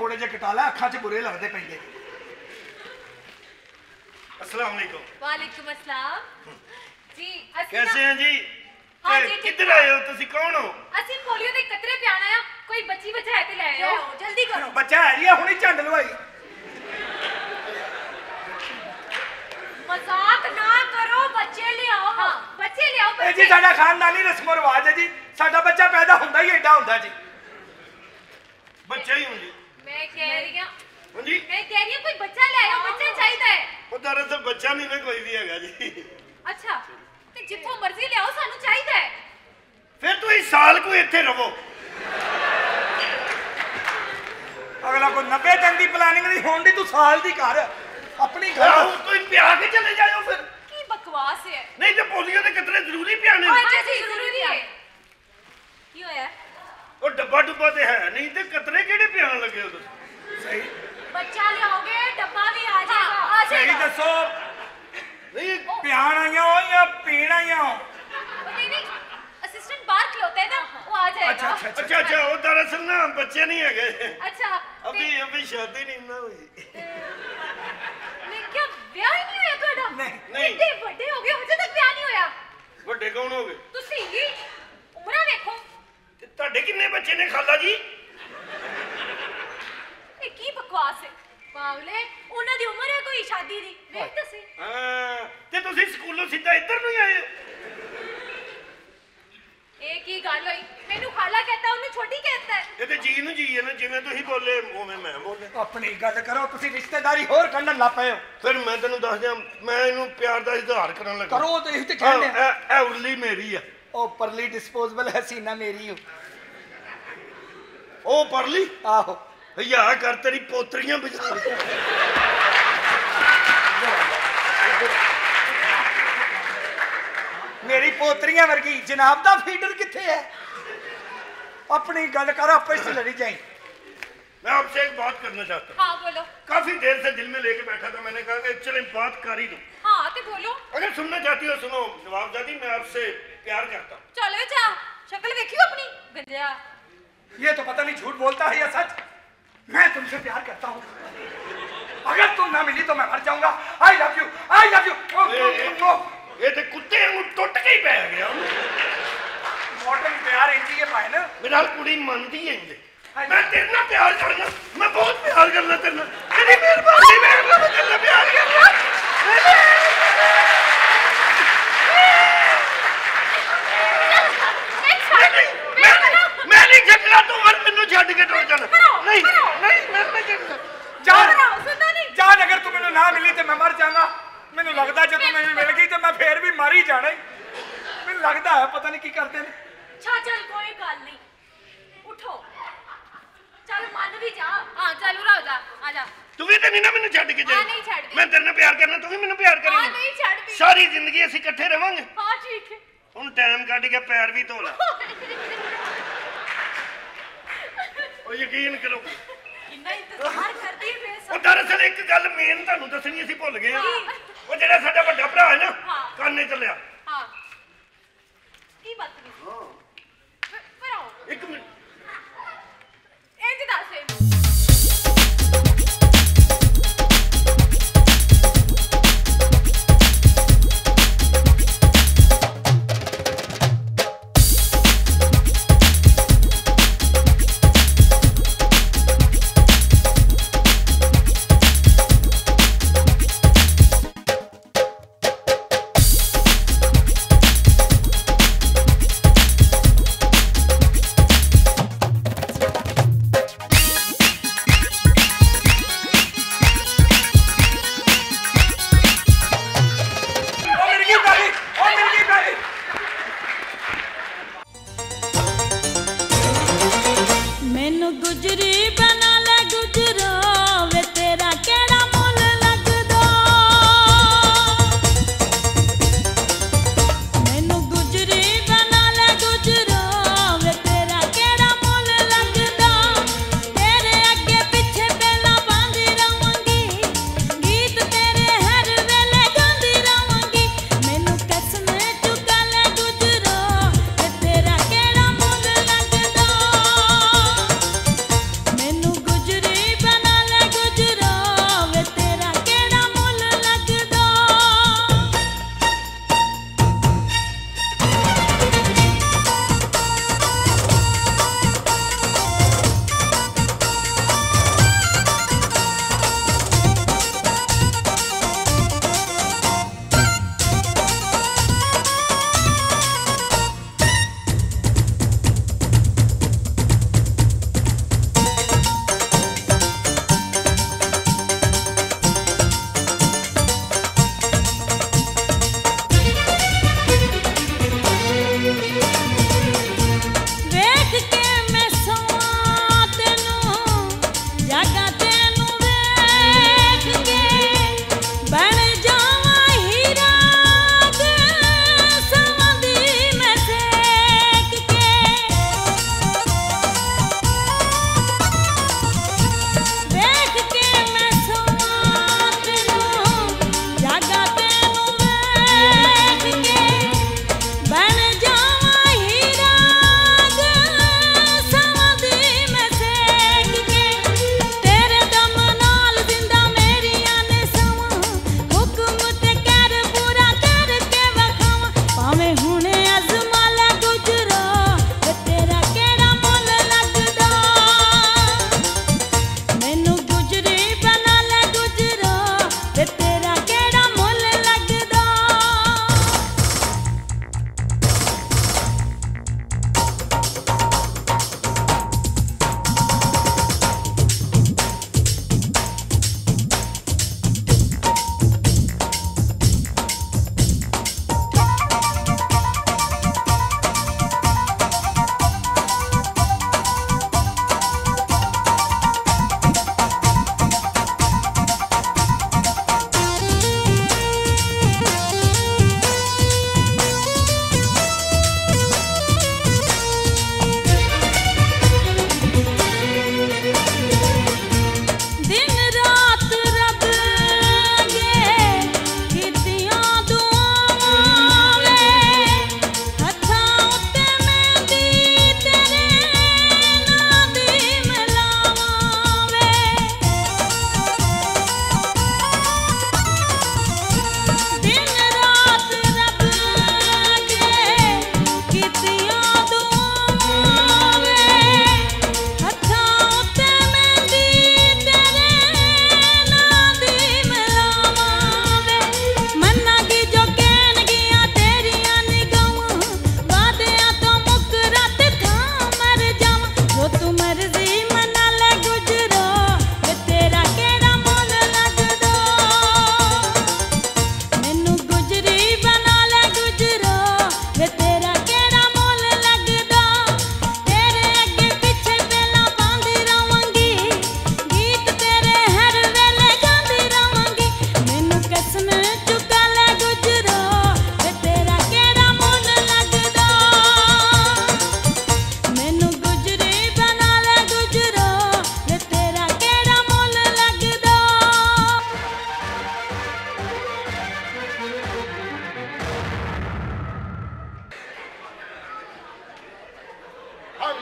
थोड़े जे कटाला अखा च बुरे लगते पे किधर आए हो तुसी कौन हो असि पोलियो दे कतरे प्याना है कोई बच्ची बचा है ते ले आओ जल्दी करो बच्चा है जी हुनी झंड लवाई मजाक ना करो बच्चे ले आओ ए जी साडा खानदानी रस्म रिवाज है जी साडा बच्चा पैदा हुंदा ही एडा हुंदा जी बच्चे ही हुंदे मैं कह रही हां हां जी मैं कह रही हां कोई बच्चा ले आओ बच्चा चाहिदा है ओ दरअसल बच्चा नहीं ना कोई भी हैगा जी अच्छा ਤੇ ਜਿੱਥੋਂ ਮਰਜ਼ੀ ਲਿਆਓ ਸਾਨੂੰ ਚਾਹੀਦਾ ਹੈ ਫਿਰ ਤੂੰ ਇਸ ਸਾਲ ਕੋ ਇੱਥੇ ਰਵੋ ਅਗਲਾ ਕੋ 90 ਦਿਨ ਦੀ ਪਲਾਨਿੰਗ ਨਹੀਂ ਹੋਣ ਦੀ ਤੂੰ ਸਾਲ ਦੀ ਕਰ ਆਪਣੀ ਘਰ ਤੂੰ ਪਿਆ ਕੇ ਚਲੇ ਜਾਇਓ ਫਿਰ ਕੀ ਬਕਵਾਸ ਹੈ ਨਹੀਂ ਤੇ ਪੋਲੀਓ ਦੇ ਕਤਰੇ ਜ਼ਰੂਰੀ ਪਿਆਣੇ ਹਾਂਜੀ ਜ਼ਰੂਰੀ ਹੈ ਕੀ ਹੋਇਆ ਉਹ ਡੱਬਾ ਡੁੱਬਾ ਤੇ ਹੈ ਨਹੀਂ ਤੇ ਕਤਰੇ ਕਿਹੜੇ ਪਿਆਣ ਲੱਗੇ ਹੋ ਤੁਸੀਂ ਸਹੀ ਬੱਚਾ ਲਿਆਓਗੇ ਡੱਬਾ ਵੀ ਆ ਜਾਏਗਾ ਆ ਜਾਏਗਾ ਸਹੀ ਦੱਸੋ नहीं प्यान आया हो या पीन आया हो नहीं असिस्टेंट बाहर खलोता है ना वो आ जाएगा अच्छा अच्छा अच्छा वो दरअसल ना बच्चे नहीं है गए अच्छा अभी अभी शादी नहीं ना हुई नहीं क्या ब्याह नहीं हुआ तुम्हारा नहीं इतने बड़े हो गए मुझे तक ब्याह नहीं हुआ बड़े कौन हो गए तुसी ही उम्र देखो तुम्हारे कितने बच्चे ने खाला जी ये की बकवास है जिमें तुम तो बोले उमें मैं बोले अपनी गल करो तुम रिश्तेदारी होर कढ़न लग पे हो फिर मैं तेन दस दिया मैं इनू प्यार का इजहार करन लगा करो तो इस ते कहने ए उरली मेरी है ओ परली डिस्पोजेबल हसीना मेरी हो ओ परली आहो या कर तेरी पोतरियां बिचार मेरी पोतरियां वर्गी जनाब दा फीडर किथे है अपनी गल कर आप लड़ी जाए। मैं आपसे एक बात करना चाहता हूँ। हाँ, बोलो। काफी देर से दिल में लेके बैठा था मैंने कहा कि चलो बात कर ही दूं। हाँ, तो बोलो। अगर सुनना चाहती हो सुनो नवाबजादी मैं आपसे प्यार करता हूँ। चलो जा शक्ल देखी अपनी गंजा ये तो पता नहीं झूठ बोलता है या सच। मैं तुमसे प्यार करता हूँ अगर तुम ना मिली तो मैं मर जाऊंगा। I love you I love you. ये तो कुत्ते टुट के ही पै गया मॉडर्न प्यार इंजी के पाए ना मेरा कुड़ी मनती है इंजे मैं तेरे ना प्यार करना मैं बहुत प्यार करना तेरे ना तेरी मेहरबानी मेरे को मैं तेरे ना प्यार करना मैं नहीं जगला तो और मैंने छाड़ के टूट जाना नहीं नहीं मैं नहीं जगला जान सुनता नहीं जान अगर तू मैंने ना मिली तो मैं मर जाऊंगा मैंने लगता जब तू मुझे मिल गई तो मैं फिर भी मर ही जाना मैंने लगता है पता नहीं की करते हैं अच्छा चल कोई गल नहीं उठो चल मन भी जा हां चल उरा जा आ जा तू भी तो नहीं ना मैंने छड़ के जा हां नहीं छड़ मैं तेरे ने प्यार करना तू भी मेनू प्यार करेगी हां नहीं छड़ भी सारी जिंदगी ਅਸੀਂ ਇਕੱਠੇ ਰਵਾਂਗੇ हां ठीक है ਹੁਣ ਟਾਈਮ ਕੱਢ ਕੇ ਪੈਰ ਵੀ ਧੋ ਲੈ ਉਹ ਯਕੀਨ ਕਰੋ ਇੰਨਾ ਇੰਤਜ਼ਾਰ ਕਰਦੀ ਹੈ ਬੇਸ ਉਹ ਦਰਅਸਲ ਇੱਕ ਗੱਲ ਮੇਨ ਤੁਹਾਨੂੰ ਦੱਸਣੀ ਅਸੀਂ ਭੁੱਲ ਗਏ ਉਹ ਜਿਹੜਾ ਸਾਡਾ ਵੱਡਾ ਭਰਾ ਹੈ ਨਾ ਕੰਨੇ ਚੱਲਿਆ ਹਾਂ ਕੀ ਬਾਤ ਹੈ ਹਾਂ एक मिनट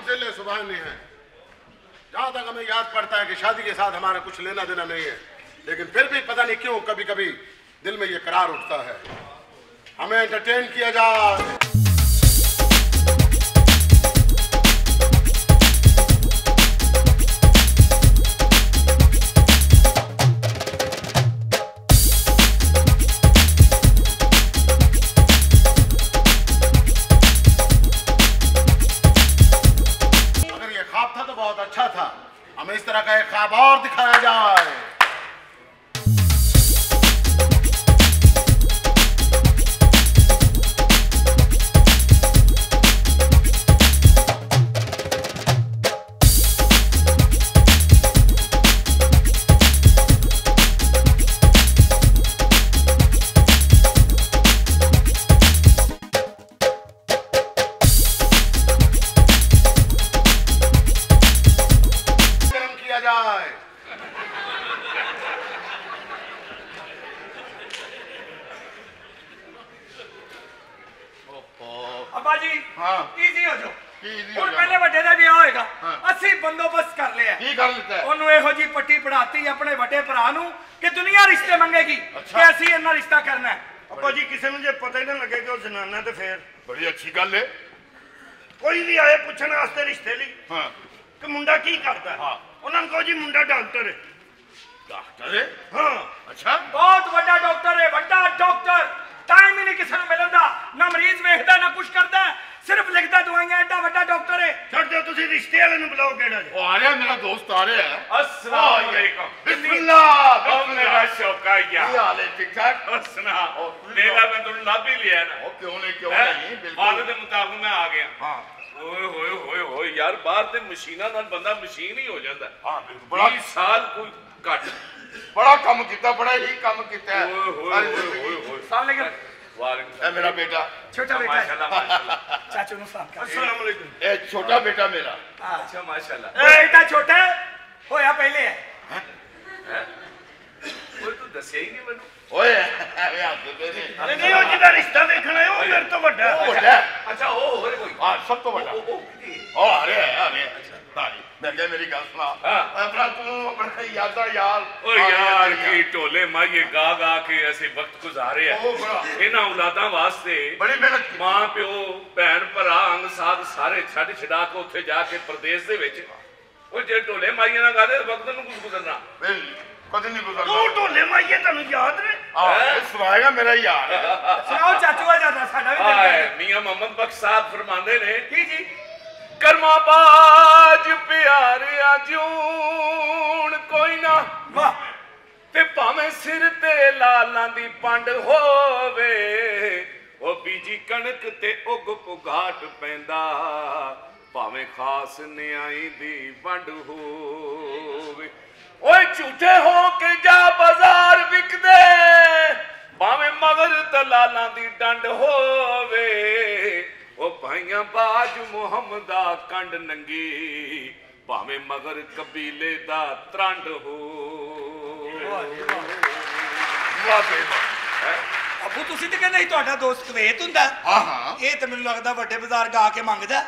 जिले सुबह नहीं है। जहाँ तक हमें याद पड़ता है कि शादी के साथ हमारा कुछ लेना देना नहीं है, लेकिन फिर भी पता नहीं क्यों कभी कभी दिल में ये करार उठता है हमें एंटरटेन किया जाए। इस तरह का एक ख्वाब और दिखाया जाए। अब्बा जी हाँ इजी हो जाओ और पहले बड़े दा भी होएगा असि बंदोबस्त कर ले की कर लेता है ओनु एहो जी पट्टी पढ़ाती अपने बड़े भरा नु कि दुनिया रिश्ते मंगेगी कि असि इना रिश्ता करना है। अब्बा जी किसी नु जे पता ही ना लगे कि ओ जनाना ते फिर बड़ी अच्छी गल है। कोई भी आए पूछन वास्ते रिश्ते ली हां कि मुंडा की करता है हां ओनन को जी मुंडा डॉक्टर है। डॉक्टर है हां अच्छा बहुत बड़ा डॉक्टर है बड़ा डॉक्टर टाइम ही नहीं किसी को मिलता ना मरीज वेखता ना कुछ करता सिर्फ लिखता दवाइयां एडा बड़ा डॉक्टर है। छोड़ दो तुसी रिश्ते वाले नु बुलाओ केड़ा ओ आ रहा मेरा दोस्त आ रहा है। अस्सलाम वालेकुम बिस्मिल्लाह कौन मेरा शौकाया क्या हाल है ठीक ठाक और सुना मेरा मैं तुम लाभ ही लिया ना ओ क्यों नहीं बिल्कुल हालत के मुताबिक मैं आ गया। हां ओए होए होए होए यार बाहर ते मशीनां नाल बंदा मशीन ही हो जाता है। हां बिल्कुल बड़ा साल कोई घट बड़ा काम किया बड़ा ही काम किया सामने कर मेरा बेटा छोटा बेटा माशाल्लाह चाचू नु सलाम कर अस्सलाम वालेकुम ए छोटा बेटा मेरा अच्छा माशाल्लाह ए इतना छोटा होया पहले है हैं कोई तो दसेगी मेनू ओए अरे आप तो नहीं नहीं ओ जिदा रिश्ता देखना है ओ मेरे तो बड़ा बड़ा अच्छा ओ होरे कोई हां सब तो बड़ा ओ अरे अरे अच्छा ताली मैं क्या मेरी गल सुना अपना तू अपना यादा यार ओ यार की टोले माये गा गा के ऐसे वक्त गुजारे है इना औलादां वास्ते बड़ी मेहनत की मां प्यो भैन भरा अंग साथ सारे छड छडा के उठे जाके परदेश दे विच ओ जे टोले माये ना गादे वक्त नु कुछ गुजरना कदे नहीं गुजरना तू टोले माये तन्नू याद रे हां सुनाएगा मेरा यार सुनाओ चाचू आ जादा साडा भी हां मियां मोहम्मद बख्श साहब फरमांदे ने जी जी कर्मा बाज प्यारे जून कोई ना वाह ते भावे सिर ते लालां दी पंड होवे ओ बीजी कणक ते उग पुघाट पैंदा भावे खास न्याई दी वंड होवे ओए झूठे हो के जा बाजार विकदे भावे मगर ते लालां दी डंड होवे ओ भाइयां बाज मुहम्मदा कंड नंगी भावे मगर कबीले दा त्रंड हो अबू तुसी ते कहंदे तुहाडा दोस्त कवेत हुंदा हां हां ए ते मेनू लगदा वड्डे बाजार गा के मंगदा ओ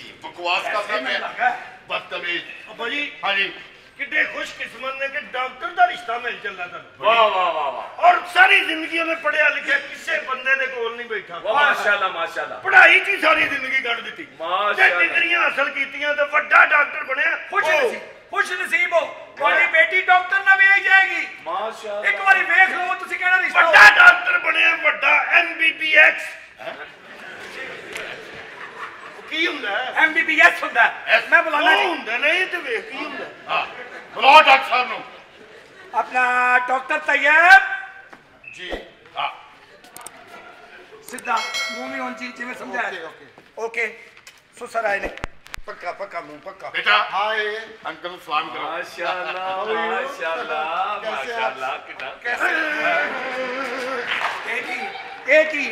की बकवास करदा मैं बदतमीज अब्बा जी हां जी किड्डे खुशकिस्मत ने कि डॉक्टर का रिश्ता मिल चला था वाह वाह वाह वाह और सारी जिंदगी में पढ़िया लिखा किसी बंदे दे कोल नहीं बैठा माशाल्लाह माशाल्लाह पढ़ाई की सारी जिंदगी कट दी माशाल्लाह डिग्रियां हासिल कीतियां तो बड़ा डॉक्टर बनया खुश नसीब हो तुम्हारी बेटी डॉक्टर ना बन जाएगी माशाल्लाह एक बारी देख लो तुसी केड़ा रिश्ता बड़ा डॉक्टर बनया बड़ा एमबीबीएस ਕੀ ਹੁੰਦਾ ਐਮਬੀਬੀਐਸ ਹੁੰਦਾ ਮੈਂ ਬੁਲਾਣਾ ਨਹੀਂ ਹੁੰਦਾ ਨਹੀਂ ਤੇ ਵੇਖ ਕੀ ਹੁੰਦਾ ਹਾਂ ਬੁਲਾਓ ਡਾਕਟਰ ਸਾਹਿਬ ਨੂੰ ਆਪਣਾ ਡਾਕਟਰ ਤੈਯਬ ਜੀ ਹਾਂ ਸਿੱਧਾ ਮੂੰਹ ਨੂੰ ਜੀ ਜਿਵੇਂ ਸਮਝਾਇਆ ਓਕੇ ਸੋ ਸਰ ਆਏ ਨੇ ਪੱਕਾ ਪੱਕਾ ਮੂੰਹ ਪੱਕਾ ਬੇਟਾ ਹਾਏ ਅੰਕਲ ਨੂੰ ਸਲਾਮ ਕਰੋ ਮਾਸ਼ਾਅੱਲਾ ਮਾਸ਼ਾਅੱਲਾ ਮਾਸ਼ਾਅੱਲਾ ਕਿਦਾਂ ਕੈਸੇ ਇਹ ਕੀ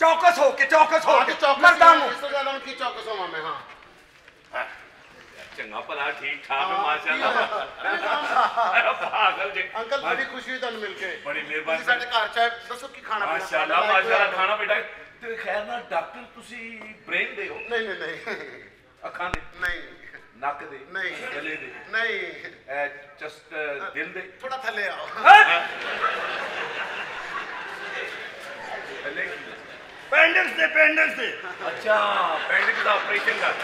चौकस हो के चौकस हो मामे हां चंगा भला ठीक ठाक माशाल्लाह पागल जी अंकल बड़ी खुशी हुई तन्नू मिलके बड़ी मेहरबानी साडे घर च दसो की खाना माशाल्लाह खाना बेटा ते खैर ना डॉक्टर तुसी ब्रेन दे हो नहीं अखां दे नहीं, नाक दे नहीं, गले दे नहीं, जस्ट दिल दे। थोड़ा थले आओ। थले की पेंडिक्स दे, पेंडिक्स दे। अच्छा, पेंडिक्स का ऑपरेशन का।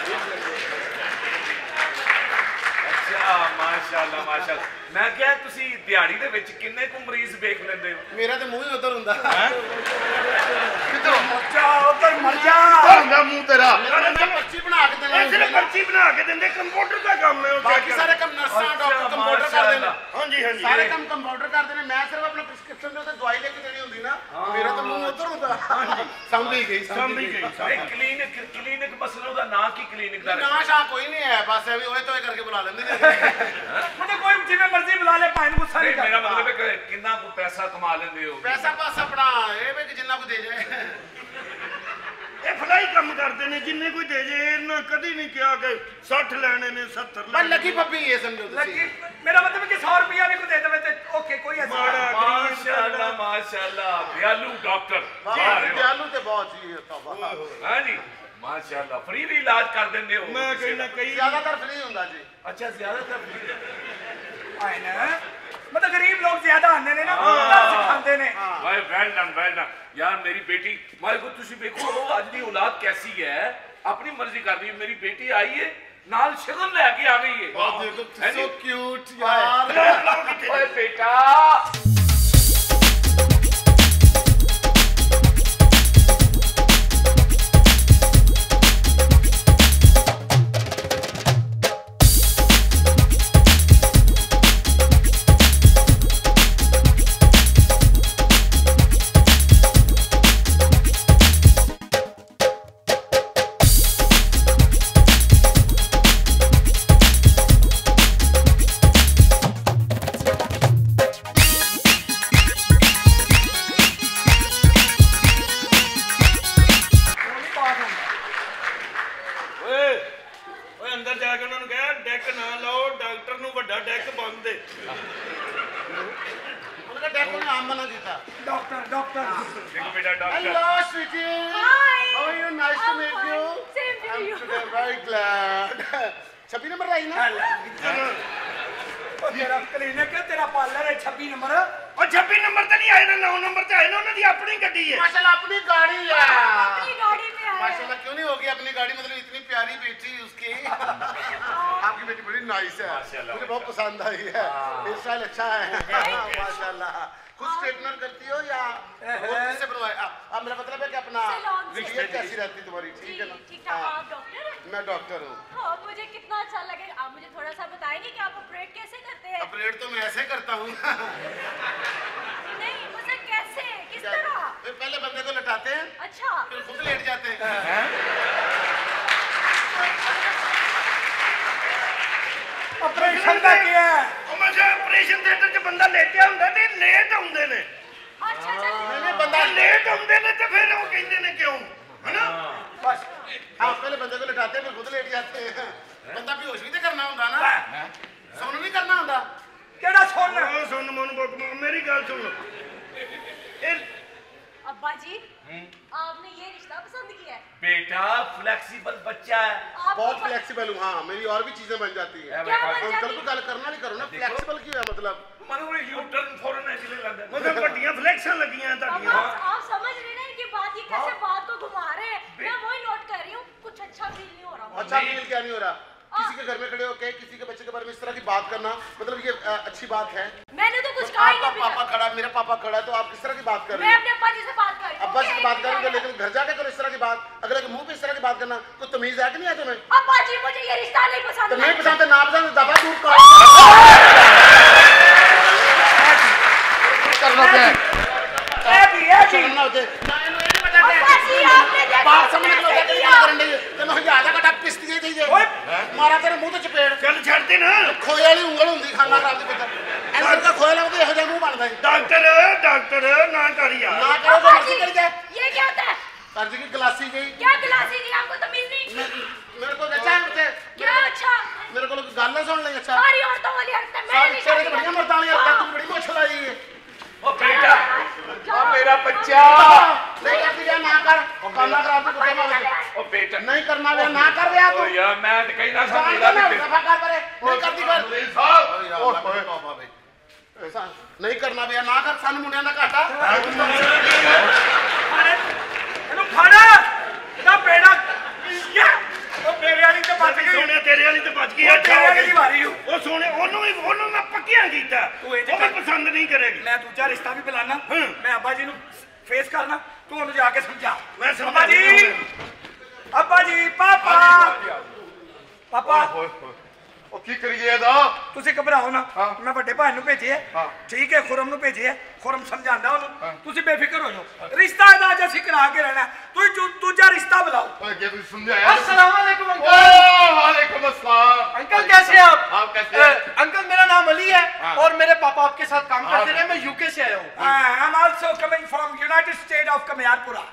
अच्छा, माशाल्लाह माशाल्लाह। मैं क्या तुसी दिहाड़ी दे विच किन्ने को मरीज देख लेंदे हो? मेरा तो मुंह ही उधर हुंदा। अच्छा, उधर मर जा। मेरा मुंह तेरा। पर्ची बना के देंगे, कंप्यूटर का काम है। बाकी सारे काम नर्सां डॉक्टर कंप्यूटर कर देना। हां जी हां जी, सारे काम कंप्यूटर कर देने। मैं सिर्फ अपना प्रिस्क्रिप्शन दे उते दवाई लेके देनी होंदी ना। मेरा तो मुंह उधर होता। हां जी, समझ गई समझ गई। एक क्लिनिक, क्लिनिक मसला दा ना की क्लिनिक दा ना शा कोई नहीं है। बस अभी ओए तोए करके बुला लेंदे ने। मतलब कोई जिने मर्जी बुला ले, पाइन गुस्सा नहीं। मेरा मतलब है कितना को पैसा कमा लेंदे हो? पैसा बस अपना ए वे कि जितना को दे जाए। फलाई कम करते हैं, जिन्हें कोई दे जाए। इन्हें कभी नहीं कहा कि 60 लेने ने 70 लेने। लकी पप्पी ये समझो लकी। मेरा मतलब है कि 100 रुपया भी को दे दे तो ओके, कोई ऐसा माशाल्लाह माशाल्लाह। दयालु डॉक्टर दयालु तो बहुत ही है। हां जी माशाल्लाह। फ्री भी इलाज कर देंगे हो? मैं कहना कई ज्यादातर फ्री होता जी। अच्छा, ज्यादातर फ्री है ना? मतलब गरीब लोग ज्यादा आने ने ना सिखाते ने। भाई वेल डन वेल डन यार। मेरी बेटी मारे को तुसी देखो आज दी औलाद कैसी है, अपनी मर्जी कर रही है। मेरी बेटी आई है नाल शगन लेके आ गई है। वाह देखो सो क्यूट यार। ओए बेटा करना का तू करना ओ बेटा नहीं करना रे ना कर रे तू या मैं कहीं ना समझा दे सफा कर करे नहीं करती कर साहब ओ तोबा भाई ऐसा नहीं करना भैया ना कर सन मुने ना काटा अरे एनु फाड़ा का बेड़ा क्या ओ मेरे वाली तो बच गई सोने तेरे वाली तो बच गई तेरे वाली की मारी ओ सोने ओनु मैं पक्कियां कीता ओ मैं पसंद नहीं करेगी मैं दूसरा रिश्ता भी पिलाना मैं अब्बा जी नु फेस करना तू उन्हें जाके समझा मैं अब्बा जी पापा पापा ओ की करिए दा तुसी घबराओ ना मैं बड़े भाई नु भेजे ठीक है खुरम नु भेजे खुरम समझांदा उनु तुसी बेफिक्र हो जाओ रिश्ता दा जसी करा के रहना तू दूसरा रिश्ता बुलाओ अगे तू समझाया अस्सलाम वालेकुम अंकल वालेकुम अस्सलाम अंकल कैसे आप कैसे हैं अंकल मेरा नाम अली है और मेरे पापा आपके साथ काम करते रहे मैं यूके से आया हूं I am also coming from United State of Kamiyarpura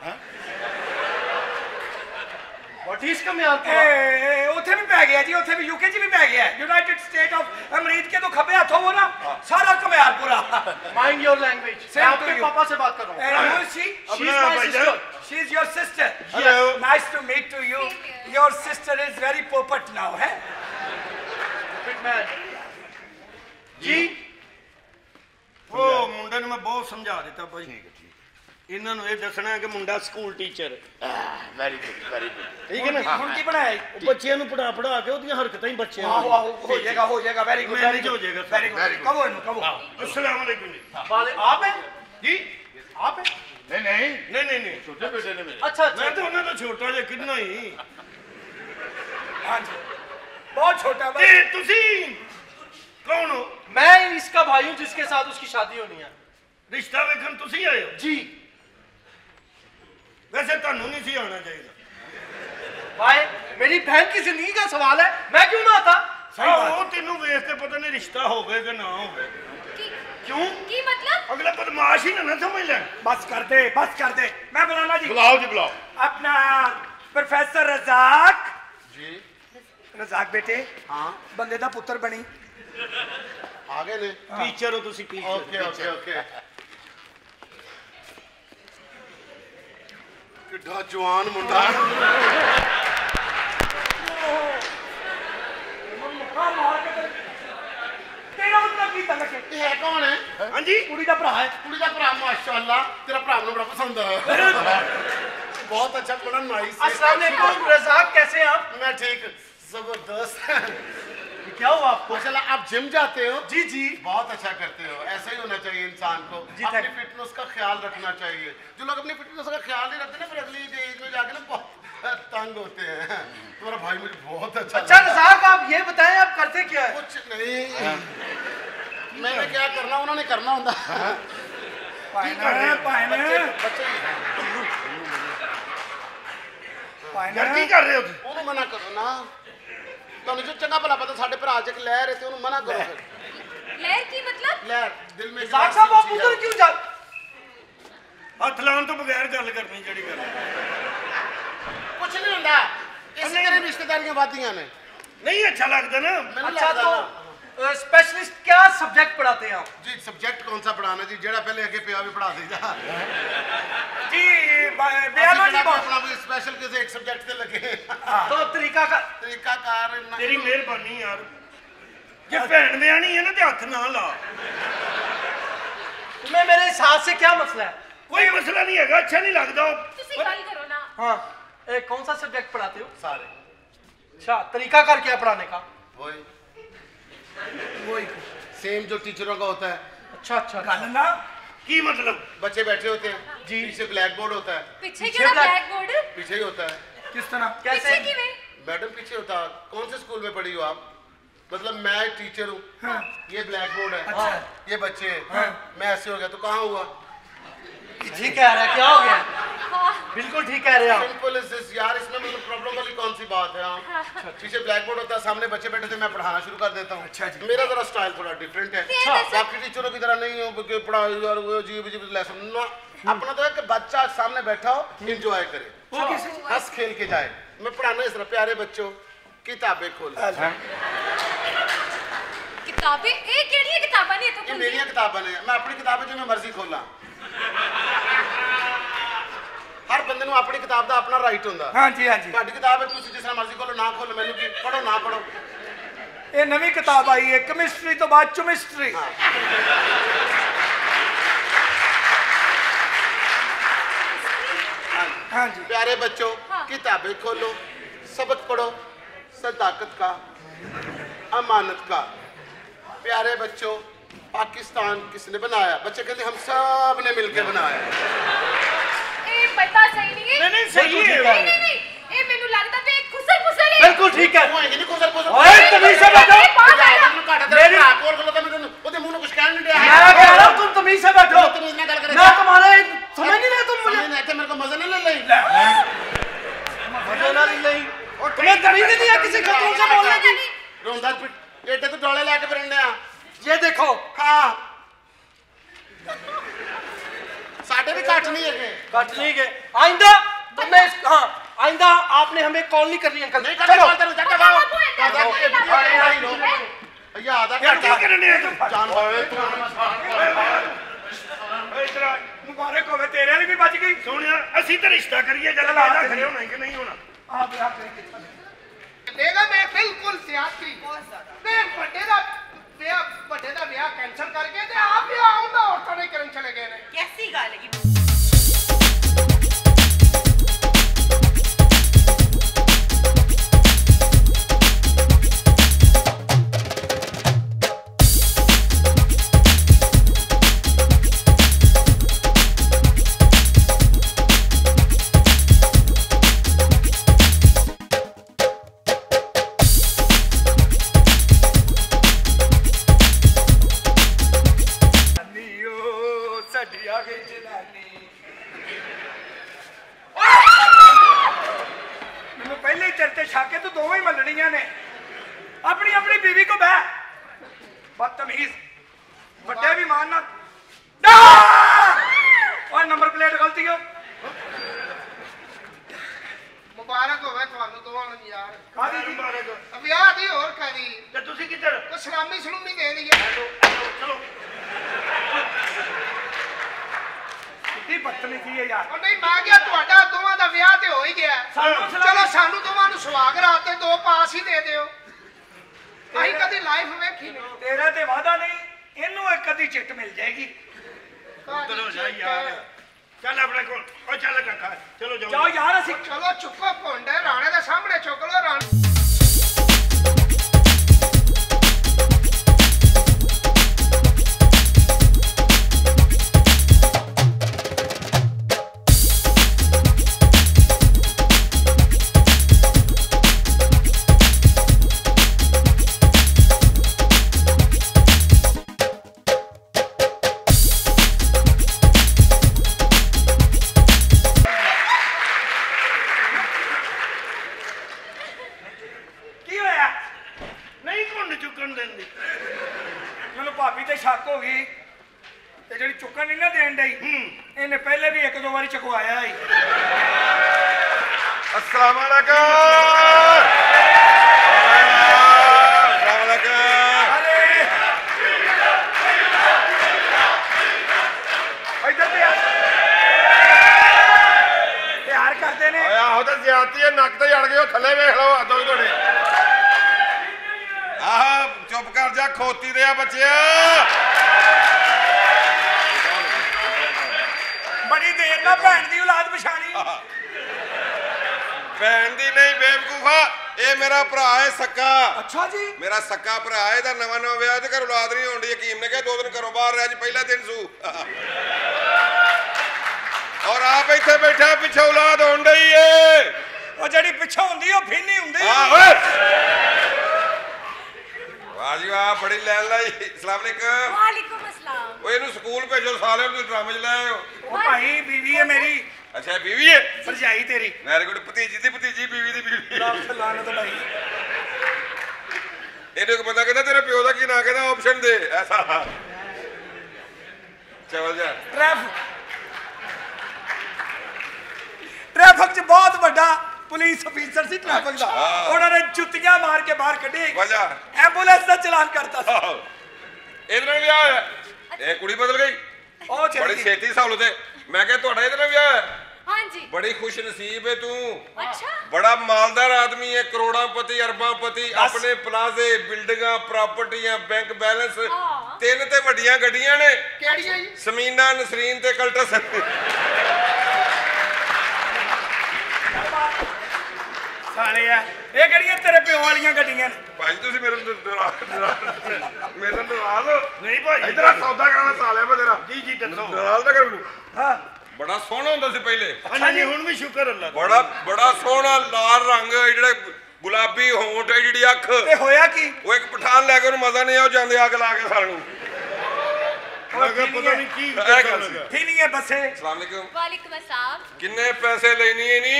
what is Kamiyarpura ओथे भी पै गया जी ओथे भी यूके जी भी पै गया यूनाइटेड स्टेट ऑफ अमेरिका के तो खबे हाथों वो ना सारा कमियारपुरा माइंड योर लैंग्वेज मैं आपके पापा से बात कर रहा हूं she is your sister nice to meet to you your sister is very पोपट नाउ है गुड मैन जी वो मुंडे ने मैं बहुत समझा देता भाई ठीक है इन्हां नूं ये दसना है कि मुंडा स्कूल टीचर वेरी गुड ठीक है ना उनकी पढ़ाई बच्चियां नूं पढ़ा पढ़ा के उदियां हरकतां ही बच्चियां हो जाएगा वेरी गुड वेरी गुड कहो इन्हूं कहो अस्सलाम वालेकुम जी आप हैं जी आप हैं नहीं छोटे बेटे ने मेरे अच्छा मैं तो उन्हां दा छोटा जे कितना ही हां जी बहुत छोटा भाई ए तुसी कौन हो मैं इसका भाई हूं जिसके साथ उसकी शादी होनी है रिश्ता देखन तुसी आए हो जी वैसे तानू नहीं सी आना चाहिए भाई मेरी बहन की जिंदगी का सवाल है मैं क्यों ना आता सही बात वो तेनू वेख के पता नहीं रिश्ता होवे कि ना होवे क्यों की मतलब अगला बदमाश ही ना समझ ले बस कर दे मैं बुलाना जी बुलाओ अपना प्रोफेसर रजाक जी रजाक बेटे हां बंदे दा पुत्र बनी आगे ले टीचर हो तुसी टीचर ओके ओके ओके किड्डा जवान मुंडा तेरा उतना की तलक है ये कौन है हां जी कुड़ी दा भरा माशाल्लाह तेरा भरा नु बड़ा पसंद है बहुत अच्छा बड़ा नाइस अस्सलाम वालेकुम रजाक कैसे हैं आप मैं ठीक जबरदस्त क्या हुआ आपको माशाल्लाह आप जिम जाते हो जी जी बहुत अच्छा करते हो ऐसा ही होना चाहिए इंसान को अपनी फिटनेस का ख्याल रखना चाहिए जो लोग अपनी फिटनेस का ख्याल नहीं रखते ना फिर अगली एज में जाके ना बहुत तंग होते हैं तुम्हारा भाई मुझे बहुत अच्छा रज़ाक आप ये बताएं आप करते क्या है कुछ नहीं मैंने क्या करना उन्होंने करना होता है कर रहे हो मना करो ना तनु जो चंगा भला पता साडे भरा जक लहर है ते ओनु मना करो लहर की मतलब लहर दिल में रज़ाक साहब आप उधर क्यों जा हाथ लान तो बगैर गल करनी जड़ी गल कुछ नहीं हुंदा इस करे रिश्तेदारियां वादियां ने नहीं अच्छा लगदा ना अच्छा तो स्पेशलिस्ट क्या सब्जेक्ट पढ़ाते हैं आप जी सब्जेक्ट कौन सा पढ़ाना जी जेड़ा पहले आगे पिया भी पढ़ा देदा जी बायोलॉजी पढ़ना भी स्पेशल किसी एक सब्जेक्ट पे लगे तो तरीकाकार तेरी मेहरबानी यार ये भैन व्यानी है ना ते हाथ ना ला तुम्हें मेरे साथ से क्या मसला है कोई मसला नहीं हैगा अच्छा नहीं लगदा तुसी गल करो ना हां ए कौन सा सब्जेक्ट पढ़ाते हो सारे अच्छा तरीकाकार क्या पढ़ाने का वही सेम जो टीचरों का होता है अच्छा अच्छा गल ना की मतलब बच्चे बैठे होते हैं जी पीछे ब्लैक बोर्ड होता है पीछे क्या ब्लैक बोर्ड पीछे ही होता है किस तरह कैसे मैडम पीछे होता है कौन से स्कूल में पढ़ी हो आप मतलब मैं टीचर हूँ हाँ। ये ब्लैक बोर्ड है अच्छा। ये बच्चे हैं हाँ। मैं ऐसे हो गया तो कहाँ हुआ ठीक कह रहा है क्या हो गया बिल्कुल ठीक कह रहे हो सिंपल इज दिस यार इसमें मतलब प्रॉब्लम वाली कौन सी बात है हां पीछे ब्लैक बोर्ड होता है सामने बच्चे बैठे थे मैं पढ़ाना शुरू कर देता हूं अच्छा जी मेरा जरा स्टाइल थोड़ा डिफरेंट है अच्छा बाकी टीचरों की तरह नहीं हो कि पढ़ाओ यार वो अजीब-अजीब लेसन ना अपना तो है कि बच्चा सामने बैठा हो एंजॉय करे वो कैसे हंस खेल के जाए मैं पढ़ाना इस तरह प्यारे बच्चों किताबें खोलो किताबें ये केड़ी किताबें नहीं तो मेरी किताबें नहीं मैं अपनी किताबें जो मैं मर्जी खोला हर बंदे नूं अपनी किताब दा अपना राइट हुंदा। हां जी हां जी तुहाडी किताब है तुसीं जिस तरह मर्जी खोलो ना खोलो मैनूं की पढ़ो ना पढ़ो। ये नवी किताब आई है केमिस्ट्री तो बाद चुमिस्ट्री। हाँ जी प्यारे बच्चों किताबें खोलो सबक पढ़ो सदाकत का अमानत का। प्यारे बच्चों पाकिस्तान किसने बनाया? बच्चे कहते हम सब ने मिलकर बनाया। ये पता सही नहीं है। नहीं सही है। नहीं ये मेनू लगता है एक खुसर-खुसर है। बिल्कुल ठीक है। वो है नहीं खुसर-खुसर। ओए तमीज से बैठो। मेरे कोल गलो तो मैं ओदे मुंह में कुछ कहन नहीं दिया। मैं कह रहा हूं तुम तमीज से बैठो। तमीज ना गल करे ना तुम्हारा समझ नहीं रहा। तुम मुझे नहीं थे मेरे को मजा नहीं ले मजा ना ले और तुम्हें तमीज नहीं है किसी खतून से बोलने की। रोंदा पिट एटे तो डोले लेके फिरने आ। ये देखो हाँ साढ़े भी काट नहीं है आइंदा तो मैं हाँ आइंदा आपने हमें कॉल नहीं करनी अंकल। नहीं करना कॉल करो जाके बाहर जाओ भैया आधा क्या करने हैं तुम जान भाई तू इतना मुबारक हो तेरे लिए भी बच गई सोनिया असी तो रिश्ता करिए जल्द आधा खड़े होना कि नहीं होना आप यहाँ करेंगे देगा मैं बिल्कुल सियासी मैं बड़े दा बड़े दा ब्याह कैंसल करके ते आप भी आओ ना और थाने करन चले गए ने कैसी गाल की। जी। बड़ी खुश नसीब है तू। अच्छा? बड़ा मालदार आदमी है, करोड़पति अरबापति, अपने प्लाजे बिल्डिंगा प्रॉपर्टियां बैंक बैलेंस तीन ते वड्डियां गड्डियां ने। केड़ियां जी? समीना नसरीन ते कल्टस। सालिया ये गड्डियां तेरे पे वालियां गड्डियां ने। भाई तुसी मेरे तो मेरे तो नाराज नहीं भाई, इधर सौदा कराना सालिया पे तेरा। जी जी दसो नाराज ना कर मेनू। हां बड़ा सोहना होंदा सी पहले। अच्छा जी हुन भी शुक्र अल्लाह। बड़ा बड़ा सोहना लाल रंग, एडे गुलाबी होंठ, एडी अख। ते होया की? ओ एक पठान ले के मजा नहीं आओ जांदे आग ला के सानू। लगा पता नहीं की ठीक है बसे। अस्सलाम वालेकुम। वालेकुम अस्सलाम। किन्ने पैसे लेनी है नी?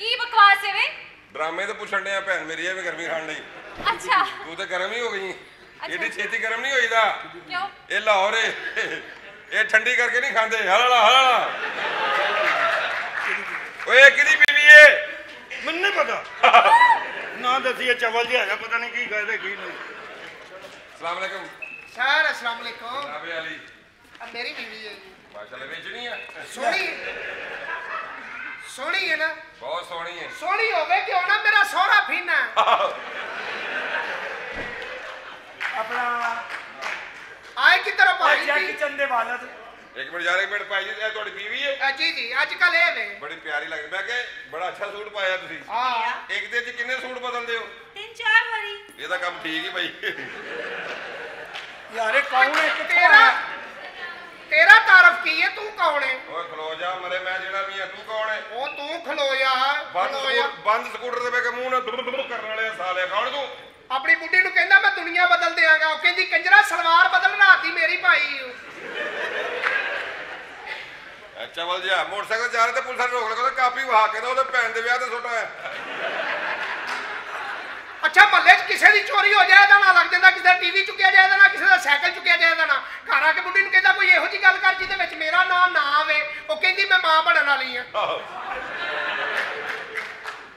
की बकवास है वे? ड्रामे तो पूछण दे भैन मेरी है गर्मी खान लई। अच्छा तू तो गर्म ही हो गई। एडी छेती गर्म नहीं होईदा। क्यों? ए लाहौर है, ये ठंडी करके नहीं खाते। हलाला हलाला ओए किदी बीवी है? मन्ने पता ना दसिए चवल जी आजा, पता नहीं की कहदे की नहीं। अस्सलाम वालेकुम सर। अस्सलाम वालेकुम जनाब अली। अब मेरी बीवी है माशाल्लाह, बेचनी है। सोनी सोनी है ना? बहुत सोनी है। सोनी होवे क्यों ना, मेरा सोहरा फीना अपना आए की तरफ आई जी चंदे वाला। एक मिनट यार, एक मिनट भाई जी, ये तुम्हारी बीवी है? जी जी। आजकल ये वे बड़ी प्यारी लग रही। मैं के बड़ा अच्छा सूट पाया तुसी। हां एक दिन च कितने सूट बदलदे हो? 3-4 वारी। ये दा काम ठीक ही भाई। यार ये कौन है? तेरा तेरा तारफ की है, तू कौन है? ओए खलो जा मरे, मैं जेड़ा भी है। तू कौन है? ओ तू खलो जा। बंद स्कूटर दे पे के मुंह ना दुर दुर करने वाले साले। कौन तू? अपनी बुड्ढी नु कहंदा मैं दुनिया बदल देंगा, ओ कहंदी कंजरा सलवार बदल राती मेरी भाई। अच्छा बोल जा। मोटरसाइकिल जा रहे थे, पुलिस ने रोक लिया, कहंदा कापी वहा के ओदे भैन दे ब्याह ते सुटा है। अच्छा मल्ले च किसे दी चोरी हो जाए दा ना लग जंदा, किसे दा टीवी चुकया जाए दा ना, किसे दा साइकिल चुकया जाए दा ना। घर आके बुड्ढी नु कहंदा कोई एहो जी गल कर जिदे विच मेरा नाम ना आवे, ओ कहंदी मैं मां बनन वाली हां।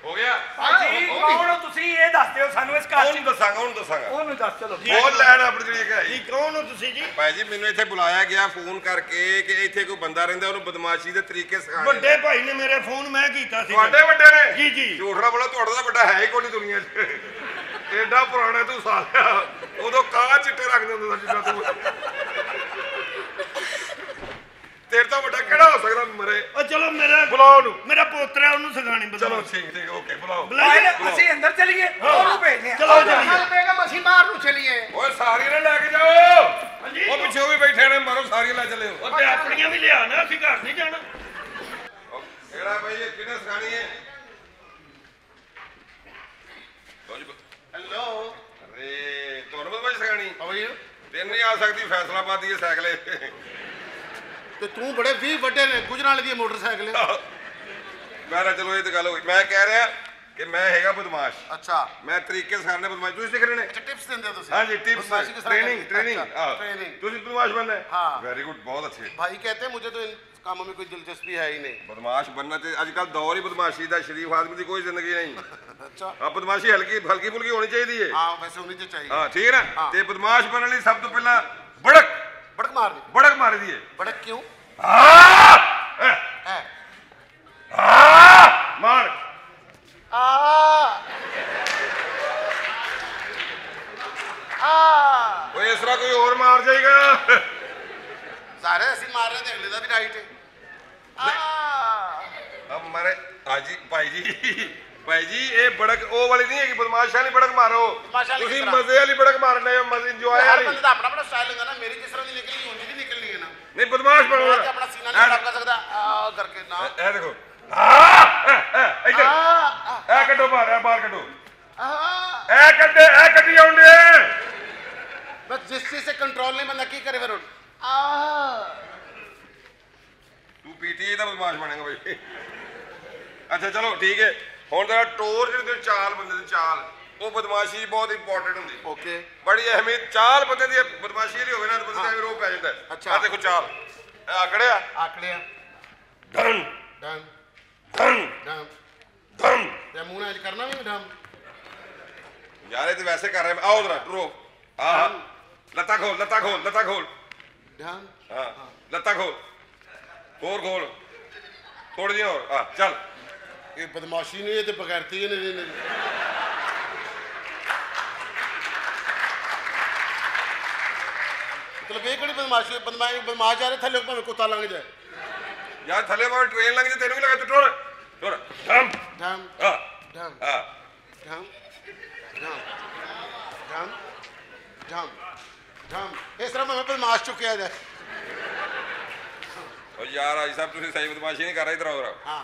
हो गया हां जी। कौन हो तुसी ये दस दियो सानू। इस कार कौन दसांगा? उन दसांगा ओनु दस। चलो बहुत लाइन अपनी जड़ी है जी। कौन हो तुसी जी? भाई जी मेनू इथे बुलाया गया फोन करके कि इथे कोई बंदा रहंदा, ओनु बदमाशी दे तरीके सिखाने। बड़े भाई ने मेरे फोन मैं कीता सी। बड़े बड़े ने जी जी। झूठड़ा बोला, तोड़ा दा बड़ा है ही कोई दुनिया च। एडा पुराना तू साला, ओदो काला चिट्टे रख देंदा जिदा तू। तेरे तो बड़ा केड़ा हो सकदा मरे। ओ चलो मेरे बुलाओ नु, मेरा पोतरा ओनु सिखानी। चलो ठीक ठीक ओके बुलाओ बुलाओ। असि अंदर चलिए, ओनु भेजने। चलो चलिए चल बेगा मसी मार नु चलिए। ओए सारी ने लेके जाओ। हां जी ओ पीछे भी बैठे ने मारो, सारी ले चले हो। ओ ते अपनियां भी ले आना, असि घर नहीं जाना। एड़ा भाई ये किने सिखानी है? हेलो अरे तोनु बदमाश सिखानी भाई, तेन नहीं आ सकदी फैसलाबाद दी साइकिल तो तू बड़े भी बड़े ने गुजरां वाली मोटरसाइकिल। मैं चलो ये तो गल होई, मैं कह रहा कि मैं हैगा बदमाश। अच्छा मैं तरीके सिखाने बदमाश, तुसी सिख रहे ने? टिप्स देंदे हो तुसी? हां जी टिप्स ट्रेनिंग ट्रेनिंग ट्रेनिंग। तुसी बदमाश बनना है? हां वेरी गुड बहुत अच्छे। भाई कहते हैं मुझे तो इन कामों में कोई दिलचस्पी है ही नहीं। बदमाश बनना चाहिए, आजकल दौर ही बदमाशी दा, शरीफ आदमी की कोई जिंदगी नहीं। अच्छा अब बदमाशी हल्की हल्की फुल्की होनी चाहिए। हां वैसे होनी तो चाहिए। हां ठीक है ना। ते बदमाश बनने लई सब तो पहला बड़क बड़क मार दी। बड़क मार दी है। बड़क क्यों? मार कोई इसरा कोई और मार जाएगा। सारे ऐसे मार रहे थे, अगले का भी राइट है। अब हमारे हाजी भाई जी, भाई जी ये बड़क ओ वाली नहीं है कि बदमाशा वाली बड़क मारो, तुसी मजे वाली बड़क मारने हो। मजे एंजॉय वाली बंदे दा अपना अपना स्टाइल होगा ना। मेरी जिस तरह दी निकली उंज भी निकलनी है ना। नहीं बदमाश बनो ना, अपना सीना नहीं खराब कर सकदा करके ना। ए देखो इधर ए कटो बाहर, ए बाहर कटो। ए कड्डे ए कड्डी आउंडे बस। जिस चीज से कंट्रोल नहीं बंदा की करे फिर आ तू पीटी दा बदमाश बनेगा भाई। अच्छा चलो ठीक है। ਹੁਣ ਜਿਹੜਾ ਟੋਰ ਜਿਹੜੀ ਚਾਲ ਬੰਦੇ ਦੀ ਚਾਲ, ਉਹ ਬਦਮਾਸ਼ੀ ਬਹੁਤ ਇੰਪੋਰਟੈਂਟ ਹੁੰਦੀ। ਓਕੇ ਬੜੀ ਅਹਿਮੀਅਤ ਚਾਲ ਬੰਦੇ ਦੀ। ਬਦਮਾਸ਼ੀ ਜਿਹੜੀ ਹੋਵੇ ਨਾ ਬੰਦੇ ਦਾ ਰੋ ਪੈ ਜਾਂਦਾ। ਅੱਛਾ ਆ ਦੇਖੋ ਚਾਲ ਆਕੜਿਆ ਆਕੜਿਆ ਧਰਮ ਧਰਮ ਧਰਮ ਧਰਮ ਤੇ ਮੂੰਹ ਨਾਲ ਕਰਨਾ ਵੀ ਧਰਮ ਯਾਰ। ਇਹ ਤੇ ਵੈਸੇ ਕਰ ਰਿਹਾ। ਆਓ ਜਰਾ ਰੋ। ਆਹ ਲੱਤਾਂ ਖੋਲ ਲੱਤਾਂ ਖੋਲ ਲੱਤਾਂ ਖੋਲ ਧਰਮ। ਹਾਂ ਲੱਤਾਂ ਖੋਲ ਹੋਰ ਖੋਲ। तोड़ दिया और आ, चल ये बदमाशी ने तो बगैरती है नहीं। मतलब ये कोई बदमाशी बदमाश जा रहे थले भावे कुत्ता लंघ जाए यार, थले भावे ट्रेन लंघ जाए, तेरे भी लगा तू टोर टोर ढम ढम ढम ढम ढम ढम ढम ढम इस तरह भावे बदमाश चुकिया जाए। और यार आज साहब तुम सही बदमाशी नहीं कर रहे इधर उधर। हाँ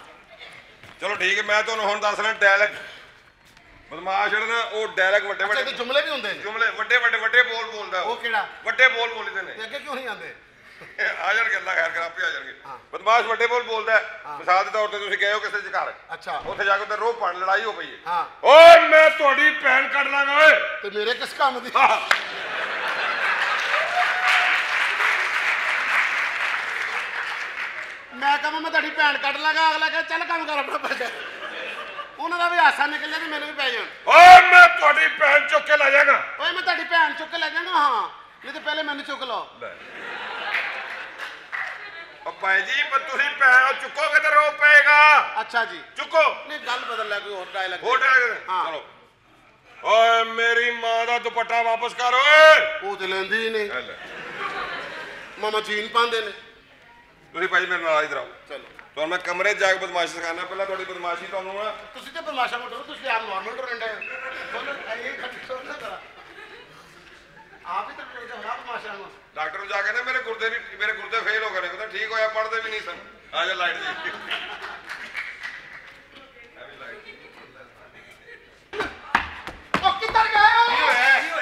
चलो ठीक है, मैं तो हूँ दस रहा डायलैक्ट बदमाश जो ना वो डायलैक्ट वड्डे वड्डे जुमले भी होंगे, जुमले वड्डे वड्डे वड्डे बोल बोलता वो केड़ा वड्डे बोल बोलते हैं अगे क्यों नहीं आते आ जाएंगे अल्लाह खैर कर आप ही आ जाएंगे। बदमाश वड्डे बोल बोलता है मिसाल के तौर पर तुम गए हो किसी के घर, अच्छा उसे जाके उधर रोह पड़ लड़ाई हो पई है और मैं थोड़ी भैन कट लांगा ओए ते मेरे किस काम दी। मैं कहा मैं तेरी भैन कट लागा, अगला कह चल काम कर अपना पैसा उन्होंने भी हादसा निकलिया तो मेरे भी पै जाए मैं थोड़ी भैन चुक के ला जागा ओए मैं तेरी भैन चुक के ला जागा। हाँ नहीं तो पहले मैंने चुक लो भाई जी तुम भैन चुकोगे तो रो पेगा। अच्छा जी चुको नहीं गल बदल कोई होर डायलॉग हाँ चलो ओए मेरी मां का दुपट्टा वापस कर ओए वो तो लेंदी ही नहीं मामा जीन पाते ने ਤੁਸੀਂ ਭਾਈ ਮੇਰੇ ਨਾਲ ਇਧਰ ਆਓ। ਚਲੋ ਤੁਹਾਨੂੰ ਮੈਂ ਕਮਰੇ ਜਾ ਕੇ ਬਦਮਾਸ਼ੀ ਸਿਖਾਣਾ, ਪਹਿਲਾਂ ਤੁਹਾਡੀ ਬਦਮਾਸ਼ੀ ਤੁਹਾਨੂੰ ਨਾ ਤੁਸੀਂ ਤੇ ਬਦਮਾਸ਼ਾ ਮੋਟੋ ਤੁਸੀਂ ਆਪ ਨਾਰਮਲ ਟੋਰੈਂਟ ਹੈ ਤੁਹਾਨੂੰ ਇਹ ਖੱਟ ਸੋਣਾ ਤਰਾ ਆਪ ਹੀ ਤਾਂ ਬੋਲਦੇ ਹੋ ਆਪ ਬਦਮਾਸ਼ਾ ਨੂੰ ਡਾਕਟਰ ਨੂੰ ਜਾ ਕੇ ਨਾ ਮੇਰੇ ਗੁਰਦੇ ਵੀ ਮੇਰੇ ਗੁਰਦੇ ਫੇਲ ਹੋ ਗਏ ਨੇ ਉਹ ਤਾਂ ਠੀਕ ਹੋਇਆ ਪੜਦੇ ਵੀ ਨਹੀਂ ਸਨ। ਆ ਜਾ ਲਾਈਟ ਜੀ ਐਵੇਂ ਲਾਈਟ ਉਹ ਕਿੱਧਰ ਗਏ ਹੋ ਕੀ ਹੋਇਆ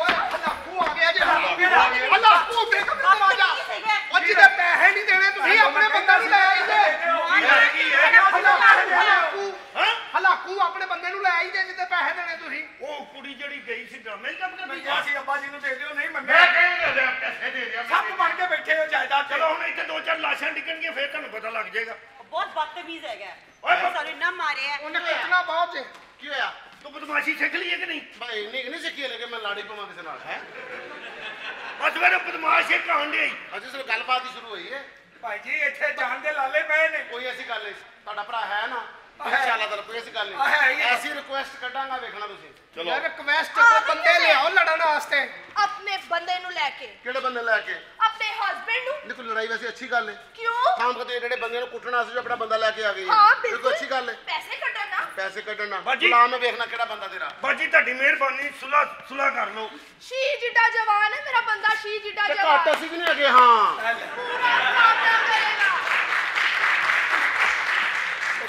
ਓਏ ਅੱਲਾ ਕੋ ਆ ਗਿਆ ਜੀ ਅੱਲਾ ਕੋ ਤੇ ਕਮਾ ਜਾ ਅੱਜ ਦੇ ਪੈਸੇ ਨਹੀਂ ਦੇਣੇ ਤੁਸੀਂ ਆਪਣੇ ਬੰਦਾ ਨੂੰ ਲੈ ਆਈ ਦੇ ਹਲਾਕੂ ਆਪਣੇ ਬੰਦੇ ਨੂੰ ਲੈ ਆਈ ਦੇ ਜਿੱਤੇ ਪੈਸੇ ਦੇਣੇ ਤੁਸੀਂ। ਉਹ ਕੁੜੀ ਜਿਹੜੀ ਗਈ ਸੀ ਡਰਾਮੇ ਕੰਮ ਕਰਦੀ ਸੀ ਅੱਬਾ ਜੀ ਨੂੰ ਦੇ ਦਿਓ ਨਹੀਂ ਮੰਨੇ ਮੈਂ ਕਹਿੰਦਾ ਦੇ ਪੈਸੇ ਦੇ ਦਿਆ ਸਭ ਬਣ ਕੇ ਬੈਠੇ ਹੋ ਜਾਇਦਾਦ। ਚਲੋ ਹੁਣ ਇੱਥੇ ਦੋ ਚਾਰ ਲਾਸ਼ਾਂ ਡਿੱਗਣਗੀਆਂ ਫੇਰ ਤੁਹਾਨੂੰ ਪਤਾ ਲੱਗ ਜਾਏਗਾ। ਬਹੁਤ ਬਦਤਮੀਜ਼ ਹੈਗਾ ਓਏ ਸਾਰੇ ਨਾ ਮਾਰਿਆ ਉਹਨੇ ਕਿਤਨਾ ਬਾਅਦ ਕੀ ਹੋਇਆ ਤੂੰ ਬਦਮਾਸ਼ੀ ਸਿੱਖ ਲਈ ਹੈ ਕਿ ਨਹੀਂ ਭਾਈ ਨਹੀਂ ਸਿੱਖੀ ਲੱਗੇ ਮੈਂ ਲਾੜੀ ਪਵਾਂ ਕਿਸੇ ਨਾਲ ਹੈ बस मेरे बदमाश ही कहां दे आज से गलबात ही शुरू हुई है भाई जी इथे जान दे लाले पए ने कोई ऐसी गल नहीं ਤੁਹਾਡਾ ਭਰਾ ਹੈ ਨਾ ਇਨਸ਼ਾਅੱਲਾ ਤਾਲਾ ਕੋਈ ਐਸੀ ਗੱਲ ਨਹੀਂ ਐਸੀ ਰਿਕੁਐਸਟ ਕੱਢਾਂਗਾ ਵੇਖਣਾ ਤੁਸੀਂ ਯਾਰ ਰਿਕੁਐਸਟ ਕੋ ਬੰਦੇ ਲਿਆਓ ਲੜਨ ਵਾਸਤੇ ਆਪਣੇ ਬੰਦੇ ਨੂੰ ਲੈ ਕੇ ਕਿਹੜੇ ਬੰਦੇ ਲੈ ਕੇ ਆਪਣੇ ਹਸਬੰਡ ਨੂੰ ਨਿਕਲ ਲੜਾਈ ਵੈਸੇ ਅੱਛੀ ਗੱਲ ਹੈ ਕਿਉਂ ਕਾਮ ਕਦੇ ਜਿਹੜੇ ਬੰਦੇ ਨੂੰ ਕੁੱਟਣਾ ਸੀ ਜੋ ਆਪਣਾ ਬੰਦਾ ਲੈ ਕੇ ਆ ਗਈ ਹਾਂ ਬਿਲਕੁਲ ਅੱਛੀ ਗੱਲ ਹੈ ਪੈਸੇ ਕੱਢਣਾ ਗੁਲਾਮ ਵੇਖਣਾ ਕਿਹੜਾ ਬੰਦਾ ਤੇਰਾ ਬਾਜੀ ਤੁਹਾਡੀ ਮਿਹਰਬਾਨੀ ਸੁਲਾ ਸੁਲਾ ਕਰ ਲਓ ਸ਼ੀ ਜਿੱਡਾ ਜਵਾਨ ਹੈ ਮੇਰਾ ਬੰਦਾ ਸ਼ੀ ਜਿੱਡਾ ਜਵਾਨ ਤੇ ਘੱਟ ਅਸੀਂ ਵੀ ਨਹੀਂ ਅਗੇ ਹਾਂ ਪੂਰਾ ਸਾਹਮਣਾ ਕਰੇਗਾ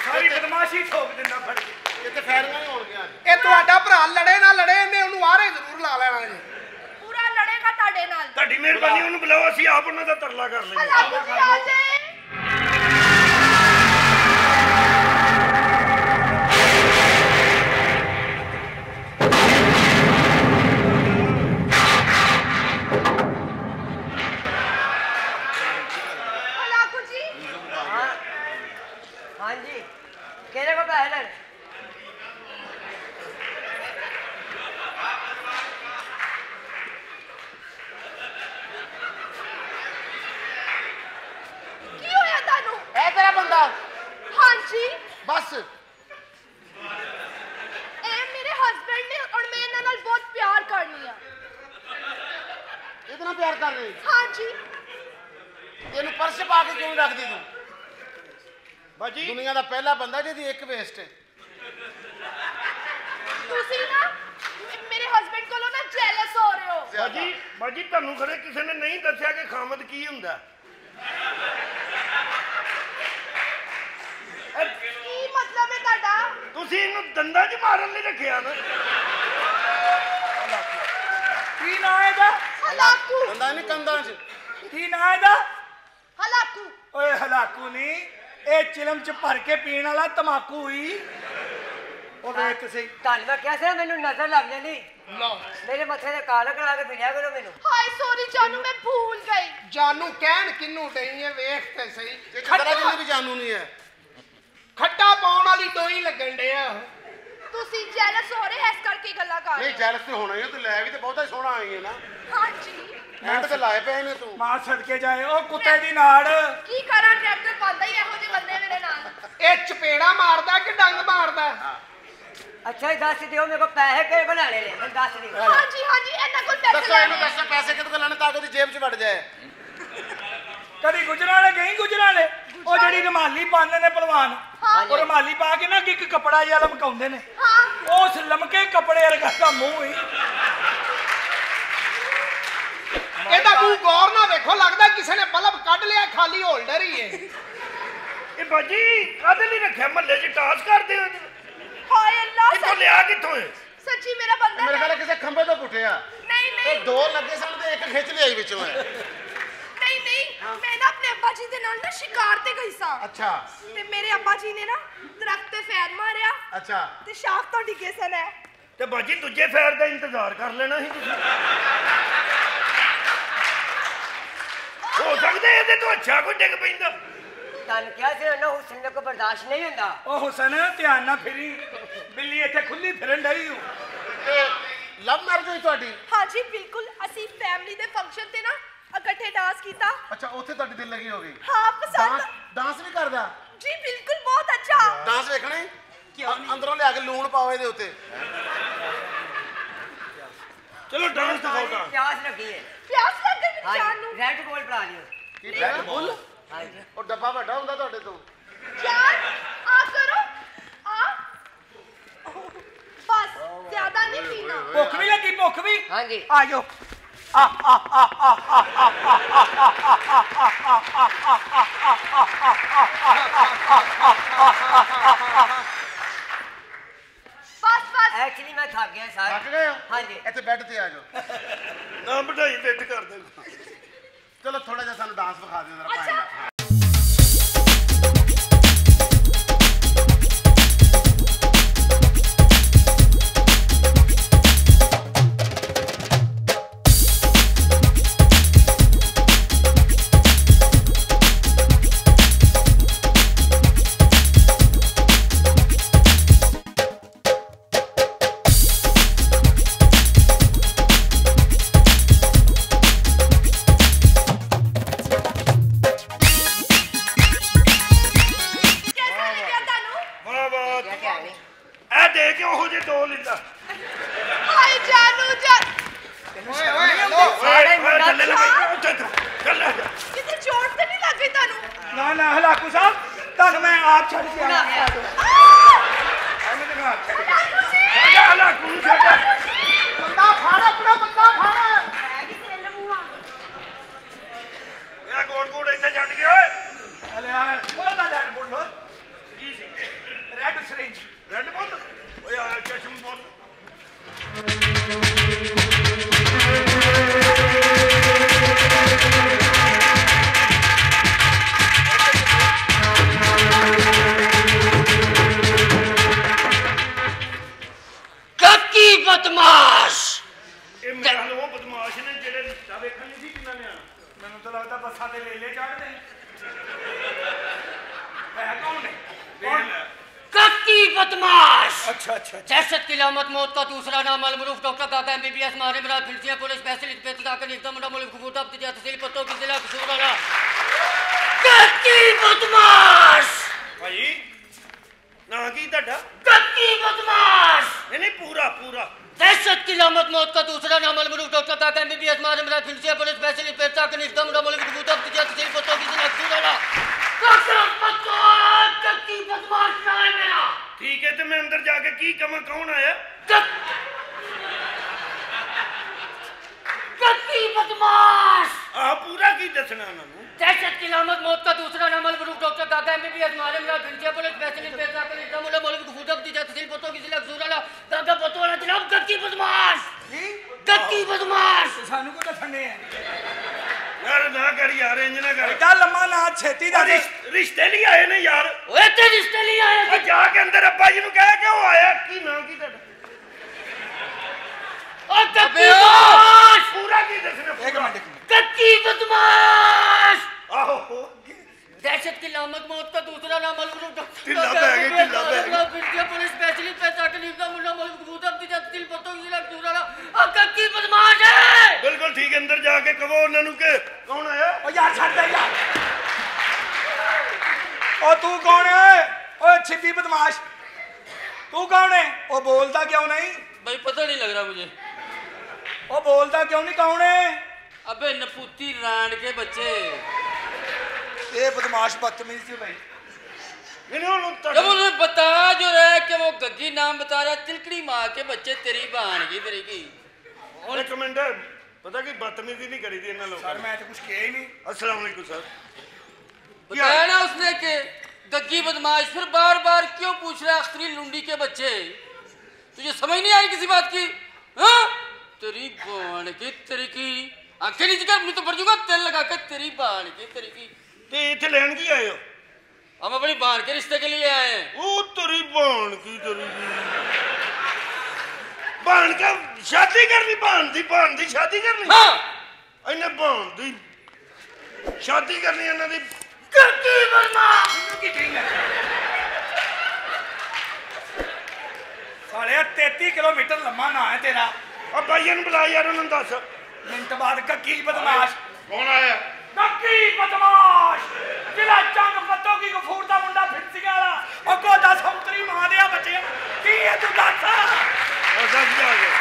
ਸਾਰੀ ਬਦਮਾਸ਼ੀ ਠੋਕ ਦਿੰਦਾ ਫੜ ਕੇ ਇਹ ਤੇ ਫੈਰੀਆਂ ਹੀ ਹੋਣ ਗਿਆ ਇਹ ਤੁਹਾਡਾ ਭਰਾ ਲੜੇ ਨਾ ਲੜੇ ਇਹਨੇ ਉਹਨੂੰ ਆਰੇ ਜ਼ਰੂਰ ਲਾ ਲੈਣਾ ਜੀ ਪੂਰਾ ਲੜੇਗਾ ਤੁਹਾਡੇ ਨਾਲ ਤੁਹਾਡੀ ਮਿਹਰਬਾਨੀ ਉਹਨੂੰ ਬੁਲਾਓ ਅਸੀਂ ਆਪ ਉਹਨਾਂ ਦਾ ਤਰਲਾ ਕਰ ਲਈਏ ਅੱਲਾ ਤੁਸੀਂ ਆ ਜੇ ਤੁਸੀਂ ਜੈਲਸ ਹੋ ਰਹੇ ਇਸ ਕਰਕੇ ਗੱਲਾਂ ਕਰ ਨਹੀਂ ਜੈਲਸ ਤੇ ਹੋਣਾ ਹੀ ਤੂੰ ਲੈ ਵੀ ਤੇ ਬਹੁਤਾ ਸੋਹਣਾ ਆਈ ਹੈ ਨਾ ਹਾਂਜੀ ਮਿੰਟ ਤੇ ਲਾਏ ਪਏ ਨੇ ਤੂੰ ਮਾਰ ਛੜਕੇ ਜਾਏ ਉਹ ਕੁੱਤੇ ਦੀ ਨਾੜ ਕੀ ਕਰਾਂ ਟਰੈਕਟਰ ਪਾਉਂਦਾ ਹੀ ਇਹੋ ਜਿਹੇ ਬੰਦੇ ਮੇਰੇ ਨਾਲ ਇਹ ਚਪੇੜਾ ਮਾਰਦਾ ਕਿ ਡੰਗ ਮਾਰਦਾ अच्छा ही दस दियो मेरे को पैसे के बनाने ले मैं दस दियो हां जी हां जी एना कोई पैसे दसो इनु दसो पैसे के तो लाने ताकि जेब च वट जाए कदी गुजराले कहीं गुजराले ओ जेडी रुमाली पांदे ने पहलवान ओ रुमाली पा के ना एक कपड़ा या लमकाउंदे ने हां उस लमके कपड़े रखा सा मुंह ही एदा मुंह गौर ना देखो लगदा किसी ने बल्ब काट लिया खाली होल्डर ही है ए बाजी कादे नहीं रखे महल्ले च टास कर दे हाय अल्लाह किथों ले आ किथों सच्ची मेरा बंदा मेरे ख्याल किसी खंबे तो उठया नहीं नहीं दो लगे सन ते एक खिंच ले आई विचों है नहीं नहीं मैं ना अपने अब्बा जी दे नाल ना शिकार ते गई सा अच्छा ते मेरे अब्बा जी ने ना दरख्त ते फैर मारया अच्छा ते शाख तो डिगे सन है ते बाजी दूजे फैर दा इंतजार कर लेना ही तुसी हो सकदा ए तो अच्छा कोई डिग पैंदा तन क्या से ना हुसैन को बर्दाश्त नहीं हुंदा ओ हुसैन ध्यान ना फिरी बिल्ली इथे खुली फिरन ढई हूं ते लव मैरिज होई ਤੁਹਾਡੀ हां जी बिल्कुल असि फैमिली दे फंक्शन ते ना इकट्ठे डांस कीता अच्छा ओथे ਤੁਹਾਡੀ दिल लगी हो गई हां पसंद डांस भी करदा जी बिल्कुल बहुत अच्छा डांस देखणे क्यों नहीं अंदरों ले आके लूण पावे दे उते चलो डांस दिखाओ डांस प्यास लगी है प्यास लग गई जान नु रेड बॉल बना लियो की रेड बॉल और डब्बा बड़ा होता तो यार आ करो आ बस ज्यादा नहीं पीना भूख भी लगी भूख भी हां जी आ जाओ आ आ आ आ आ आ बस बस एक्चुअली मैं थक गया सर थक गए हो हां जी इथे बेड पे आ जाओ ना बढ़ाई बेड कर देना चलो थोड़ा जा सानू डांस दिखा दे जरा पाएंगे के कहो उन्होंने के कौन है ओ यार छोड़ दे यार ओ तू कौन है ओ छिपी बदमाश तू कौन है ओ बोलता क्यों नहीं भाई पता नहीं लग रहा मुझे ओ बोलता क्यों नहीं कौन है अबे नपुती रान के बच्चे ये बदमाश बदतमीज थी भाई जब उन्हें बता जो रहा कि वो गग्गी नाम बता रहा तिलकड़ी माँ के बच्चे तेरी बहन की तेरी की और एक मिनट पता कि बदतमीजी नहीं करी थी इन लोगों ने सर मैं तो कुछ किया ही नहीं अस्सलाम वालेकुम सर बताया ना उसने कि गग्गी बदमाश फिर बार बार क्यों पूछ रहा आखिरी लुंडी के बच्चे तुझे समझ नहीं आ रही किसी बात की हाँ तेरी बहन की तेरी की आंखें नीचे कर मैं तो भर दूंगा तेल लगा कर तेरी बहन की तेरी की ते इथे लेन की आए हो हम अपनी बहन के रिश्ते के लिए आए हैं। वो तेरी बहन की तेरी बहन का शादी करनी बहन दी शादी करनी हाँ इन्हें बहन दी शादी करनी इन्हें दी गंदी बदमाश की ठीक है साले 33 किलोमीटर लम्बा ना है तेरा अब भाई इन्हें बुला यार उन्हें 10 मिनट बाद का की बदमाश कौन आया नक्की बदमाश जिला चंग पत्तों की गफूर दा मुंडा फिरसिया वाला और को 10 औंतरी मां दिया बच्चे की ये तू दासा ऐसा क्या है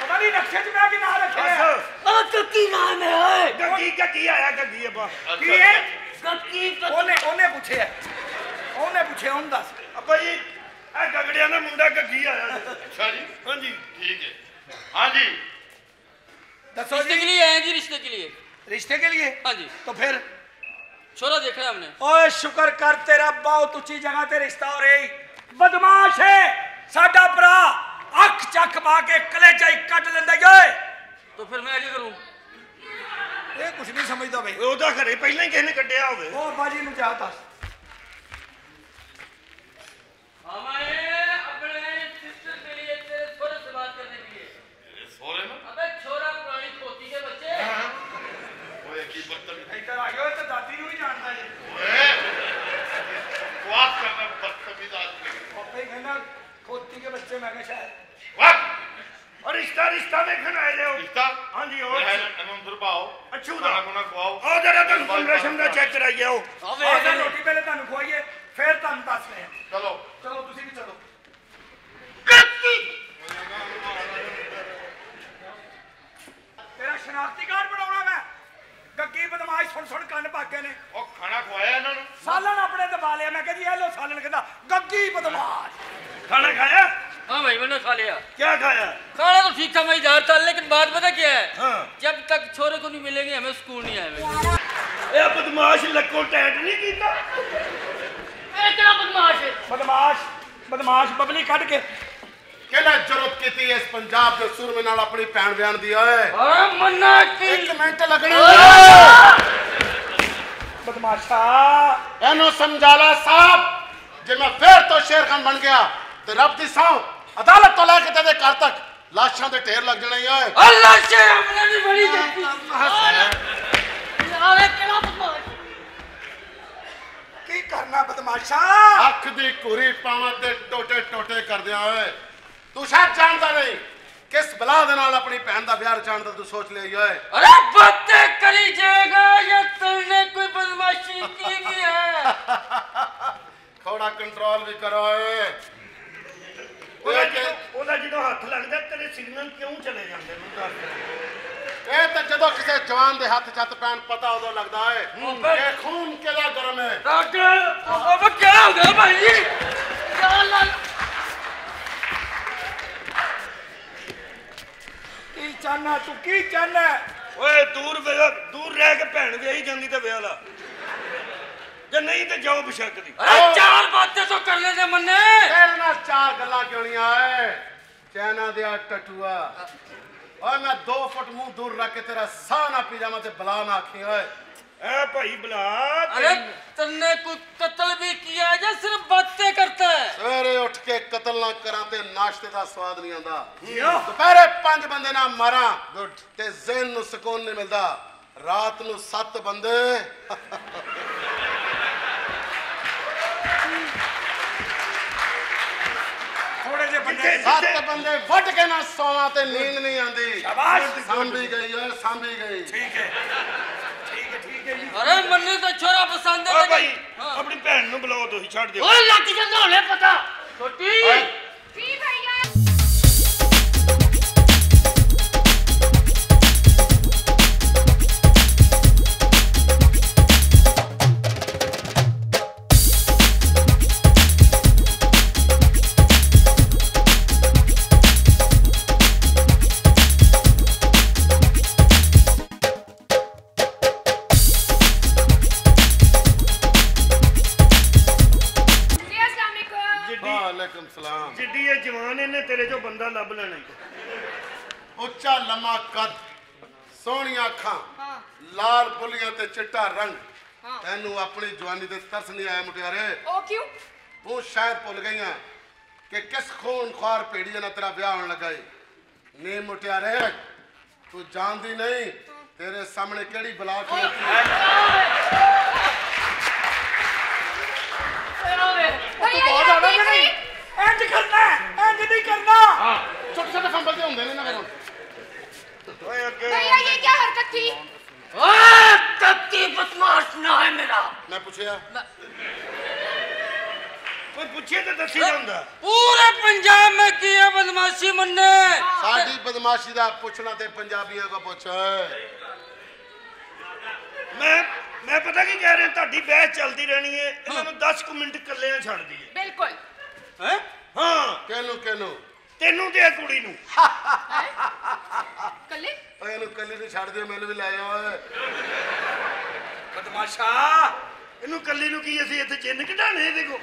पता नहीं नक्शे च मैं कि ना रखे ओ कक्की नाम है कक्की आया कक्की अब की है कक्की ओने पूछे उन दस अब ये ए गगड़िया ना मुंडा कक्की आया अच्छा जी हां जी ठीक है हां जी रिश्ते के लिए आए जी रिश्ते के लिए हाँ जी तो फिर छोरा देखा हमने ओए शुक्र कर तेरा बहुत ऊंची जगह ते रिश्ता हो रही बदमाश है साडा भरा अख चख पा के कलेजा ही कट लेंदा ओए तो फिर मैं क्या करूं ये कुछ नहीं समझदा भाई ओदा घरे पहले ही किसने कटिया होवे ओ बाजी नु जा दस हमारे अपने सिस्टर के लिए तेरे छोरे से बात करने के लिए तेरे छोरे में अबे छोरा इधर आ गया तो दादी नहीं जानता ये ओए वाक करना बदतमीज आदमी पापा ही कहना खोती के बच्चे मैं क्या शायद वाक और रिश्ता देखना है ले रिश्ता हां जी और अंदर पाओ अच्छू दा खाना खवाओ और जरा तुम कमरेशन दा चेक कराइए आओ और रोटी पहले थानू खवाइए फिर थानू दसने हैं चलो तुसी भी चलो कत्ती तेरा शनाख्ती कार्ड बनाऊंगा मैं गग्गी बदमाश सुन सुन कान पाके ने ओ खाना खवाया इन्हां नु सालन अपने दबा लिया मैं कह जी हेलो सालन कहदा गग्गी बदमाश खाना खाया हां भाई मैंने खा लिया क्या खाया खाना तो ठीक था मैं जा रहा था लेकिन बात पता क्या है हां जब तक छोरे को नहीं मिलेंगे हमें स्कूल नहीं आएगा ए बदमाश लको टैट नहीं कीता ए केड़ा बदमाश है बदमाश बबली कट के केड़ा जरूरत कीती इस पंजाब दे सुरमे नाल अपनी भैन बयान दी ओए हां मन्ना की एक मिनट लगनी बदमाशा एनो समझाला साहब जे मैं फिर तो शेर खान बन गया ते रब दी सां अदालत तो लाके ते घर तक लाशां दे ढेर लग जाणे ओए अल्लाह से हमने भी बड़ी गलती यार केड़ा बदमाश की करना बदमाशा अख दी कुरी पावां ते टोटे कर दिया ओए तू शायद जानदा नहीं किस बला दे नाल अपनी बहन दा प्यार जानदा तू सोच लेई ओए अरे बात करी जाएगा या तूने कोई बदमाशी की भी है थोड़ा कंट्रोल भी करो ओए ओदा जिदो हाथ लगदा तेरे सिग्नल क्यों चले जांदे नु दस ए ते जदो किसे जवान दे हाथ छत पैन पता उदो लगदा है ए खून केला गरम है डॉक्टर ओबे क्या हो गया भाई या अल्लाह चाहना तू की चाहना ओए दूर रह के भैन वे ही जांदी ते वेला जे नहीं ते जाओ बिशक दी अरे चार बातें तो कर ले जे मन्ने तेरे नाल चार गल्ला क्यों नहीं आए चाहना दे टटुआ ओए मैं 2 फुट मुंह दूर रख के तेरा साह ना पी जावां ते बला ना आखी ओए ए भाई बला अरे तन्ने को कत्ल भी किया या सिर्फ बातें करता है सवेरे उठ के कत्ल ना करा ते नाश्ते दा स्वाद नहीं आंदा दोपहरे 5 बंदे ना मारा गुड ते ज़हन नु सुकून नहीं मिलदा रात नु 7 बंदे थोड़े जे बंदे सत्त बंदे वट के ना सोना ते नींद नहीं आती। सांभी गई है, सांभी गई। ठीक है, ठीक है, ठीक है। अरे मन्ने तो छोरा पसंद है भाई। अपनी बहन को बुलाओ तो ही छाड़ दे। ओ लाठी चंदा होले पता। छोटी। पी भैया। उच्चा लम्मा कद, सोहनिया अखां, लाल पुलियां ते चिट्टा रंग। तेनू अपनी जवानी ते तरस नहीं आया मुटियारे? ओ क्यों? तू शायद भूल गई है कि किस खूनख्वार पेड़िए ना तेरा ब्याह होने लगा है। नहीं मुटियारे, तू जानती नहीं तेरे सामने केड़ी बला खड़ोती है। तू बहुत ज़्यादा नहीं ऐड करना, ऐड नहीं करना। छोटे-छोटे फंबल से होंगे ना करो। भैया ये क्या हरकत थी? ओह तब्ती बदमाश ना है मेरा। मैं पूछे यार। कोई पूछे तो तब्ती जाऊँगा। पूरे पंजाब में किया बदमाशी मन्ने। साड़ी बदमाशी दा पूछना ते पंजाबियों का पूछा है। मैं पता क्या कह रहे हैं ताड़ी बैच चलती रहनी है। इन्होंने 10 मिनट कर लिया छाड़ दिए। बिल्कुल। हैं? हाँ। कहनो कहनो। तेनू दे कुड़ी नू कली ओए नू कली नू छाड़ दे मैनू भी लाया ओए बदमाशा इनू कली नू की असि इथे चिन्ह कढाणे देखो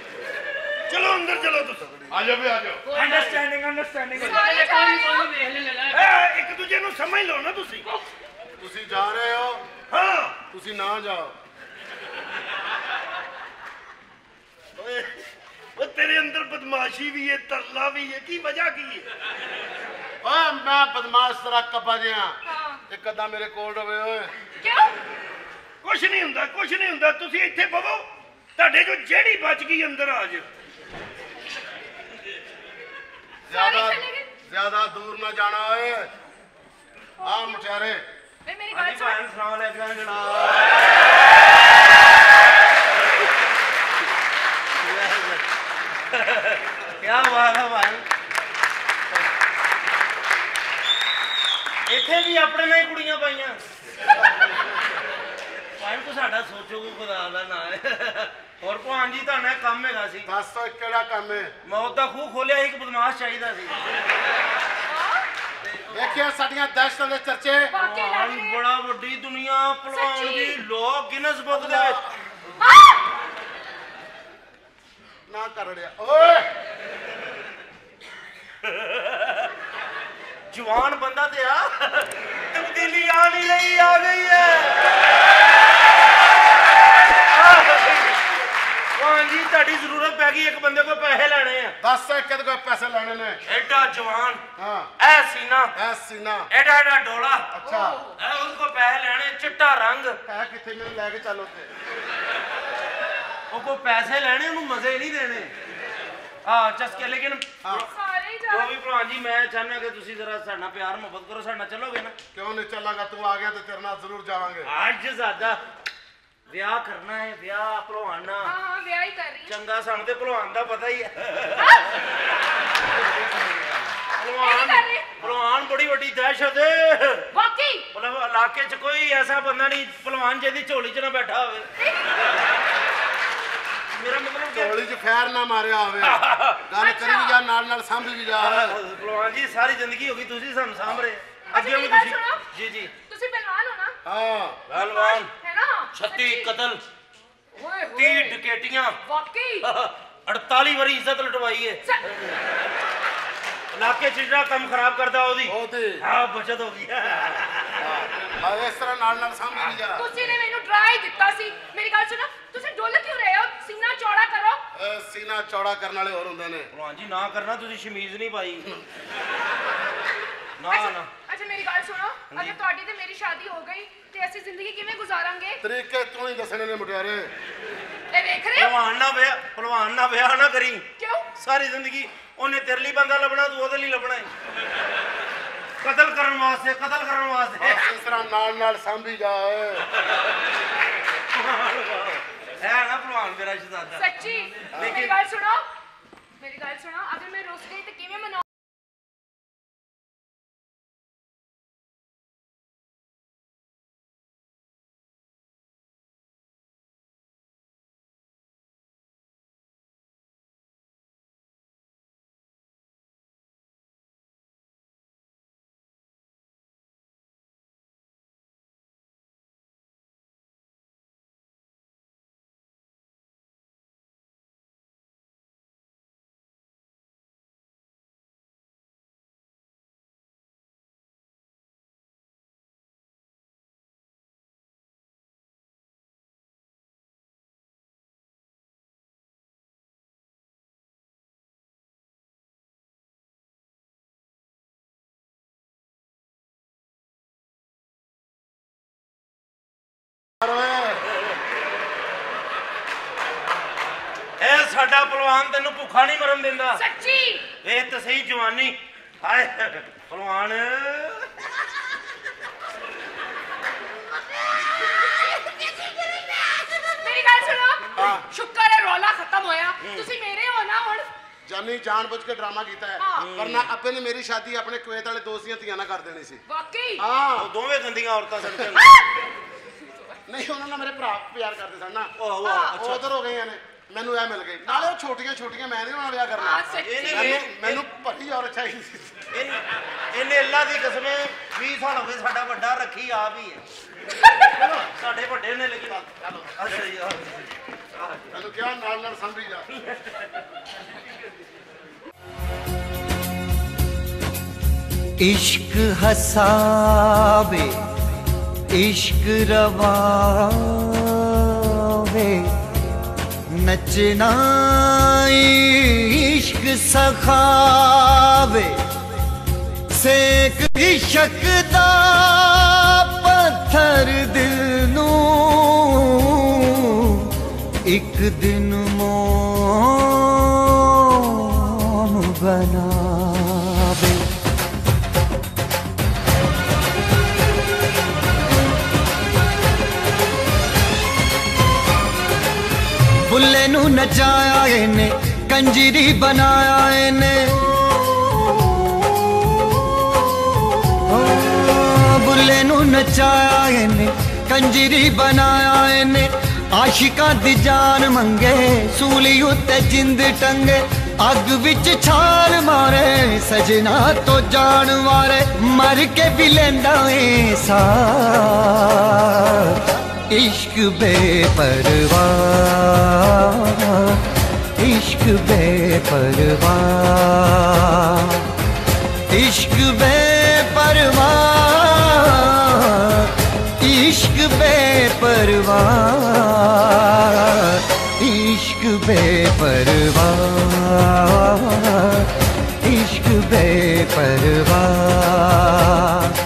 चलो अंदर चलो तुस आ जाओ भी आ जाओ अंडरस्टैंडिंग अंडरस्टैंडिंग सारे कोई बोलो देख ले ए एक दूजे नू समझ लो ना तुसी तुसी जा रहे हो हां तुसी ना जाओ ओए वो तेरे अंदर बदमाशी भी है तरला भी है की वजह की है ओए मैं बदमाश तरह कपा जिया एक कदा मेरे कोल रवे ओए क्यों कुछ नहीं हुंदा तुसी इथे बवो ताडे जो जेड़ी बच गई अंदर आ जाओ ज्यादा दूर ना जाना ओए आ मुटियारे ए मेरी बात सुन अस्सलाम वालेकुम जनाब क्या बात है भाई इतने भी अपने नहीं कुड़ियाँ पाईयाँ भाई तो साढ़ा सोचो को बदाला ना है और को आंजी तो ना काम में घासी घासता केड़ा काम है मौत खूब खोले एक बदमाश चाहिए था देखिए साड़ियाँ दस्त वाले चर्चे हम बड़ा बड़ी दुनिया पलान की लोग गिनस बदले ना कर रहे ओए जवान बंदा ते आ तब्दीली आ नहीं रही आ गई है हां जी ताड़ी जरूरत पै गई एक बंदे को पैसे लेने हैं 10 एक को पैसे लेने ने एडा जवान हां ए सीना एडा एडा डोला अच्छा ए उसको पैसे लेने चिट्टा रंग है किथे मेरे लेके चलो ते उनको पैसे लेने उनको मजे नहीं देने हाँ चस्के लेकिन तो भी प्राणी मैं चाहना कि तुसी जरा साढ़ना प्यार मोहब्बत करो साढ़ना चलोगे ना क्यों नहीं चलागा तू आ गया तो तेरे ना जरूर जावांगे आज ज़्यादा ब्याह करना है ब्याह पलोआना हाँ ब्याह ही कर रही चंगा सांगते पलोआना पता ही है पलोआन बड़ी बड़ी दहशत है वाकई मतलब लाके च कोई ऐसा बंदा नहीं पलोआन जैसी झोली च ना बैठा हो मेरा मतलब चोली जो फैर ना मारे आवे गाने करी भी जा नाल नाल सांभ भी जा पहलवान जी सारी जिंदगी होगी तुसी साम सांभ रहे अगे हम तुसी जी जी तुसी पहलवान हो ना हां पहलवान है ना 36 कत्ल ओए 30 डकैतियां वाकई 48 बारी इज्जत लटवाई है इलाके चिड़ा कम खराब करदा ओदी हां बचत हो गई हां इस तरह नाल नाल सांभ भी जा तुसी ने मेनू ट्राई दित्ता सी मेरी गल सुनो तुसी डोले क्यों रहे हो सीना चौड़ा करो सीना चौड़ा करने वाले और होंगे ने हां जी ना करना तुसी शमीज नहीं पाई ना ना अच्छा मेरी बात सुनो अगर तोड़ी ते मेरी शादी हो गई ते ऐसी जिंदगी किवें गुजारांगे तरीके तू ही दसने ने मुटियारे ए देख रहे हो पहलवान ना ब्याह ना करी क्यों सारी जिंदगी उन्हें तेरे लिए बंदा लभना, तू ओदे लिए लभना है। कतल करने वास्ते, कतल करने वास्ते। इस तरह नाल नाल सांभी जाए। है ना प्रवान मेरा शहजादा। सच्ची। मेरी गाल सुनो, मेरी गाल सुनो। अगर मैं रोज गई तो किमें मना साडा पहलवान तेनू भुखा नहीं मरन देंदा। सच्ची ए तो सही जवानी। हाय पहलवान मेरी गल सुनो। शुक्र है रोला खत्म होया, तुसी मेरे हो ना हुण। जानी जानबूझ के ड्रामा कीता है, वरना अब्बे ने मेरी शादी अपने कुएत वाले दोस्तियां तियां ना कर देनी सी। वाकई हां ओ दोवें गंदियां औरतां सड़कन नहीं उन्हां ने मेरे भरा प्यार करदे सन ना। ओहो अच्छा उधर हो गईयां ने ਮੈਨੂੰ ਇਹ ਮਿਲ ਗਈ ਨਾਲੇ ਉਹ ਛੋਟੀਆਂ ਛੋਟੀਆਂ ਮੈਂ ਨਹੀਂ ਉਹਨਾਂ ਵਿਆਹ ਕਰਨਾ। ਇਹਨੇ ਮੈਨੂੰ ਭੱਟੀ ਔਰ ਚਾਹੀਦੀ ਸੀ। ਇਹਨੇ ਅੱਲਾ ਦੀ ਕਸਮ 20 ਸਾਲ ਹੋ ਗਏ ਸਾਡਾ ਵੱਡਾ ਰੱਖੀ ਆਪ ਹੀ ਹੈ। ਸਾਡੇ ਵੱਡੇ ਨੇ ਲੇਕਿਨ ਚਲੋ ਚਲੋ ਕਿਹਾ ਨਾਲ ਨਾਲ ਸੰਭੀ ਜਾ। ਇਸ਼ਕ ਹਸਾਵੇ ਇਸ਼ਕ ਰਵਾਵੇ नचना इश्क सखावे सेक इश्क दा पत्थर दिल नू एक दिन मोम बनावे। बुल्ले नू नचाया इने कंजरी बनाया इने, बुल्ले नू नचाया इने कंजरी बनाया इने। आशिका दी जान मंगे सूली उत्ते जिंद टंगे अग विच छाल मारे सजना तो जान मारे मर के भी लेंदा ऐ सा इश्क बेपरवाह, इश्क बेपरवाह, इश्क बेपरवाह, इश्क बेपरवाह, इश्क बेपरवाह, इश्क बेपरवाह।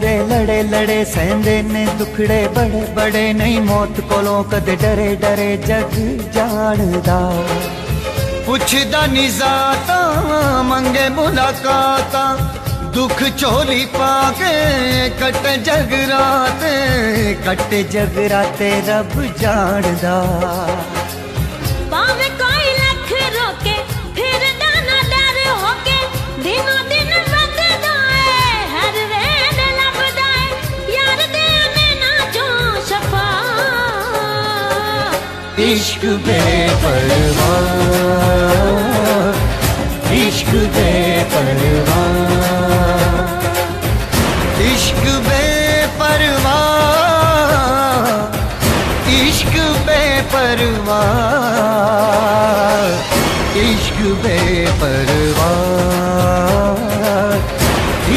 दे लड़े लड़े सहंदे ने दुखड़े बड़े बड़े नहीं मौत कोलों कदे डरे डरे जग जानदा पुछदा नी जाता मंगे मुलाकात दुख चोली पाके कट जगराते रब जानदा इश्क बेपरवाह इश्क बेपरवाह इश्क बेपरवाह इश्क बेपरवाह इश्क बेपरवाह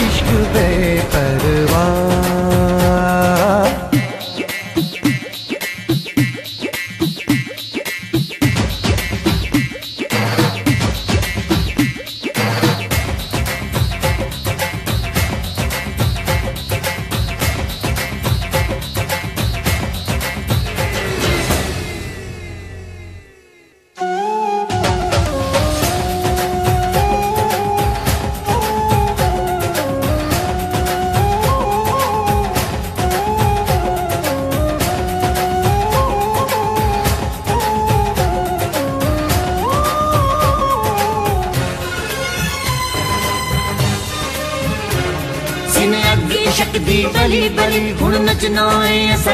इश्क बेपरवाह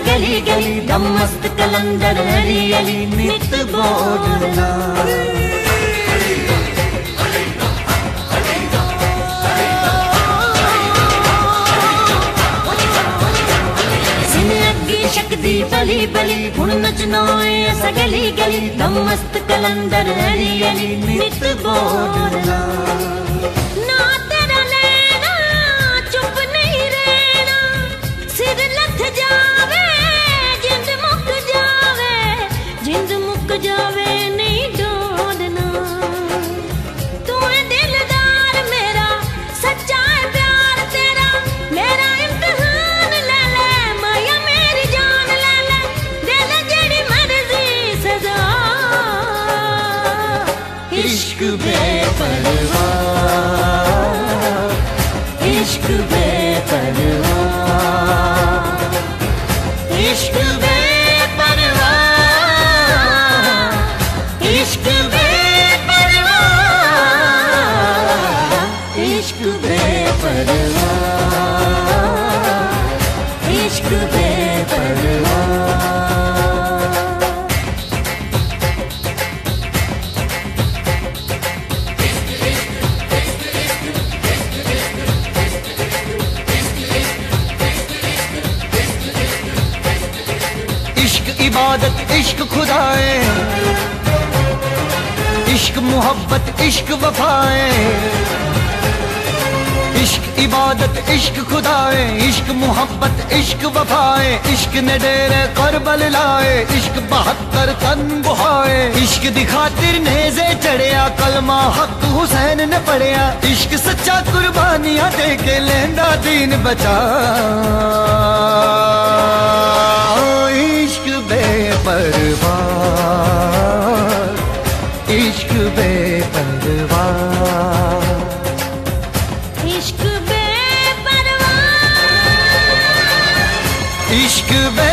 गली गली दम मस्त कलंदर अली अली नित बोलना शक्ति बली बली गुण नचना ऐसा गली गली दम मस्त कलंदर अली अली नित बोलना इश्क वफाए इश्क इबादत इश्क खुदाए इश्क मोहब्बत इश्क वफाए इश्क ने डेरे करबल लाए इश्क 72 तन बुहाए इश्क दी खातिर नेज़े चढ़िया कलमा हक हुसैन ने पढ़िया इश्क सच्चा कुर्बानियां दे के लेंदा दीन बचा इश्क बेपरवाह इश्क बेपरवाह इश्क बेपरवाह इश्क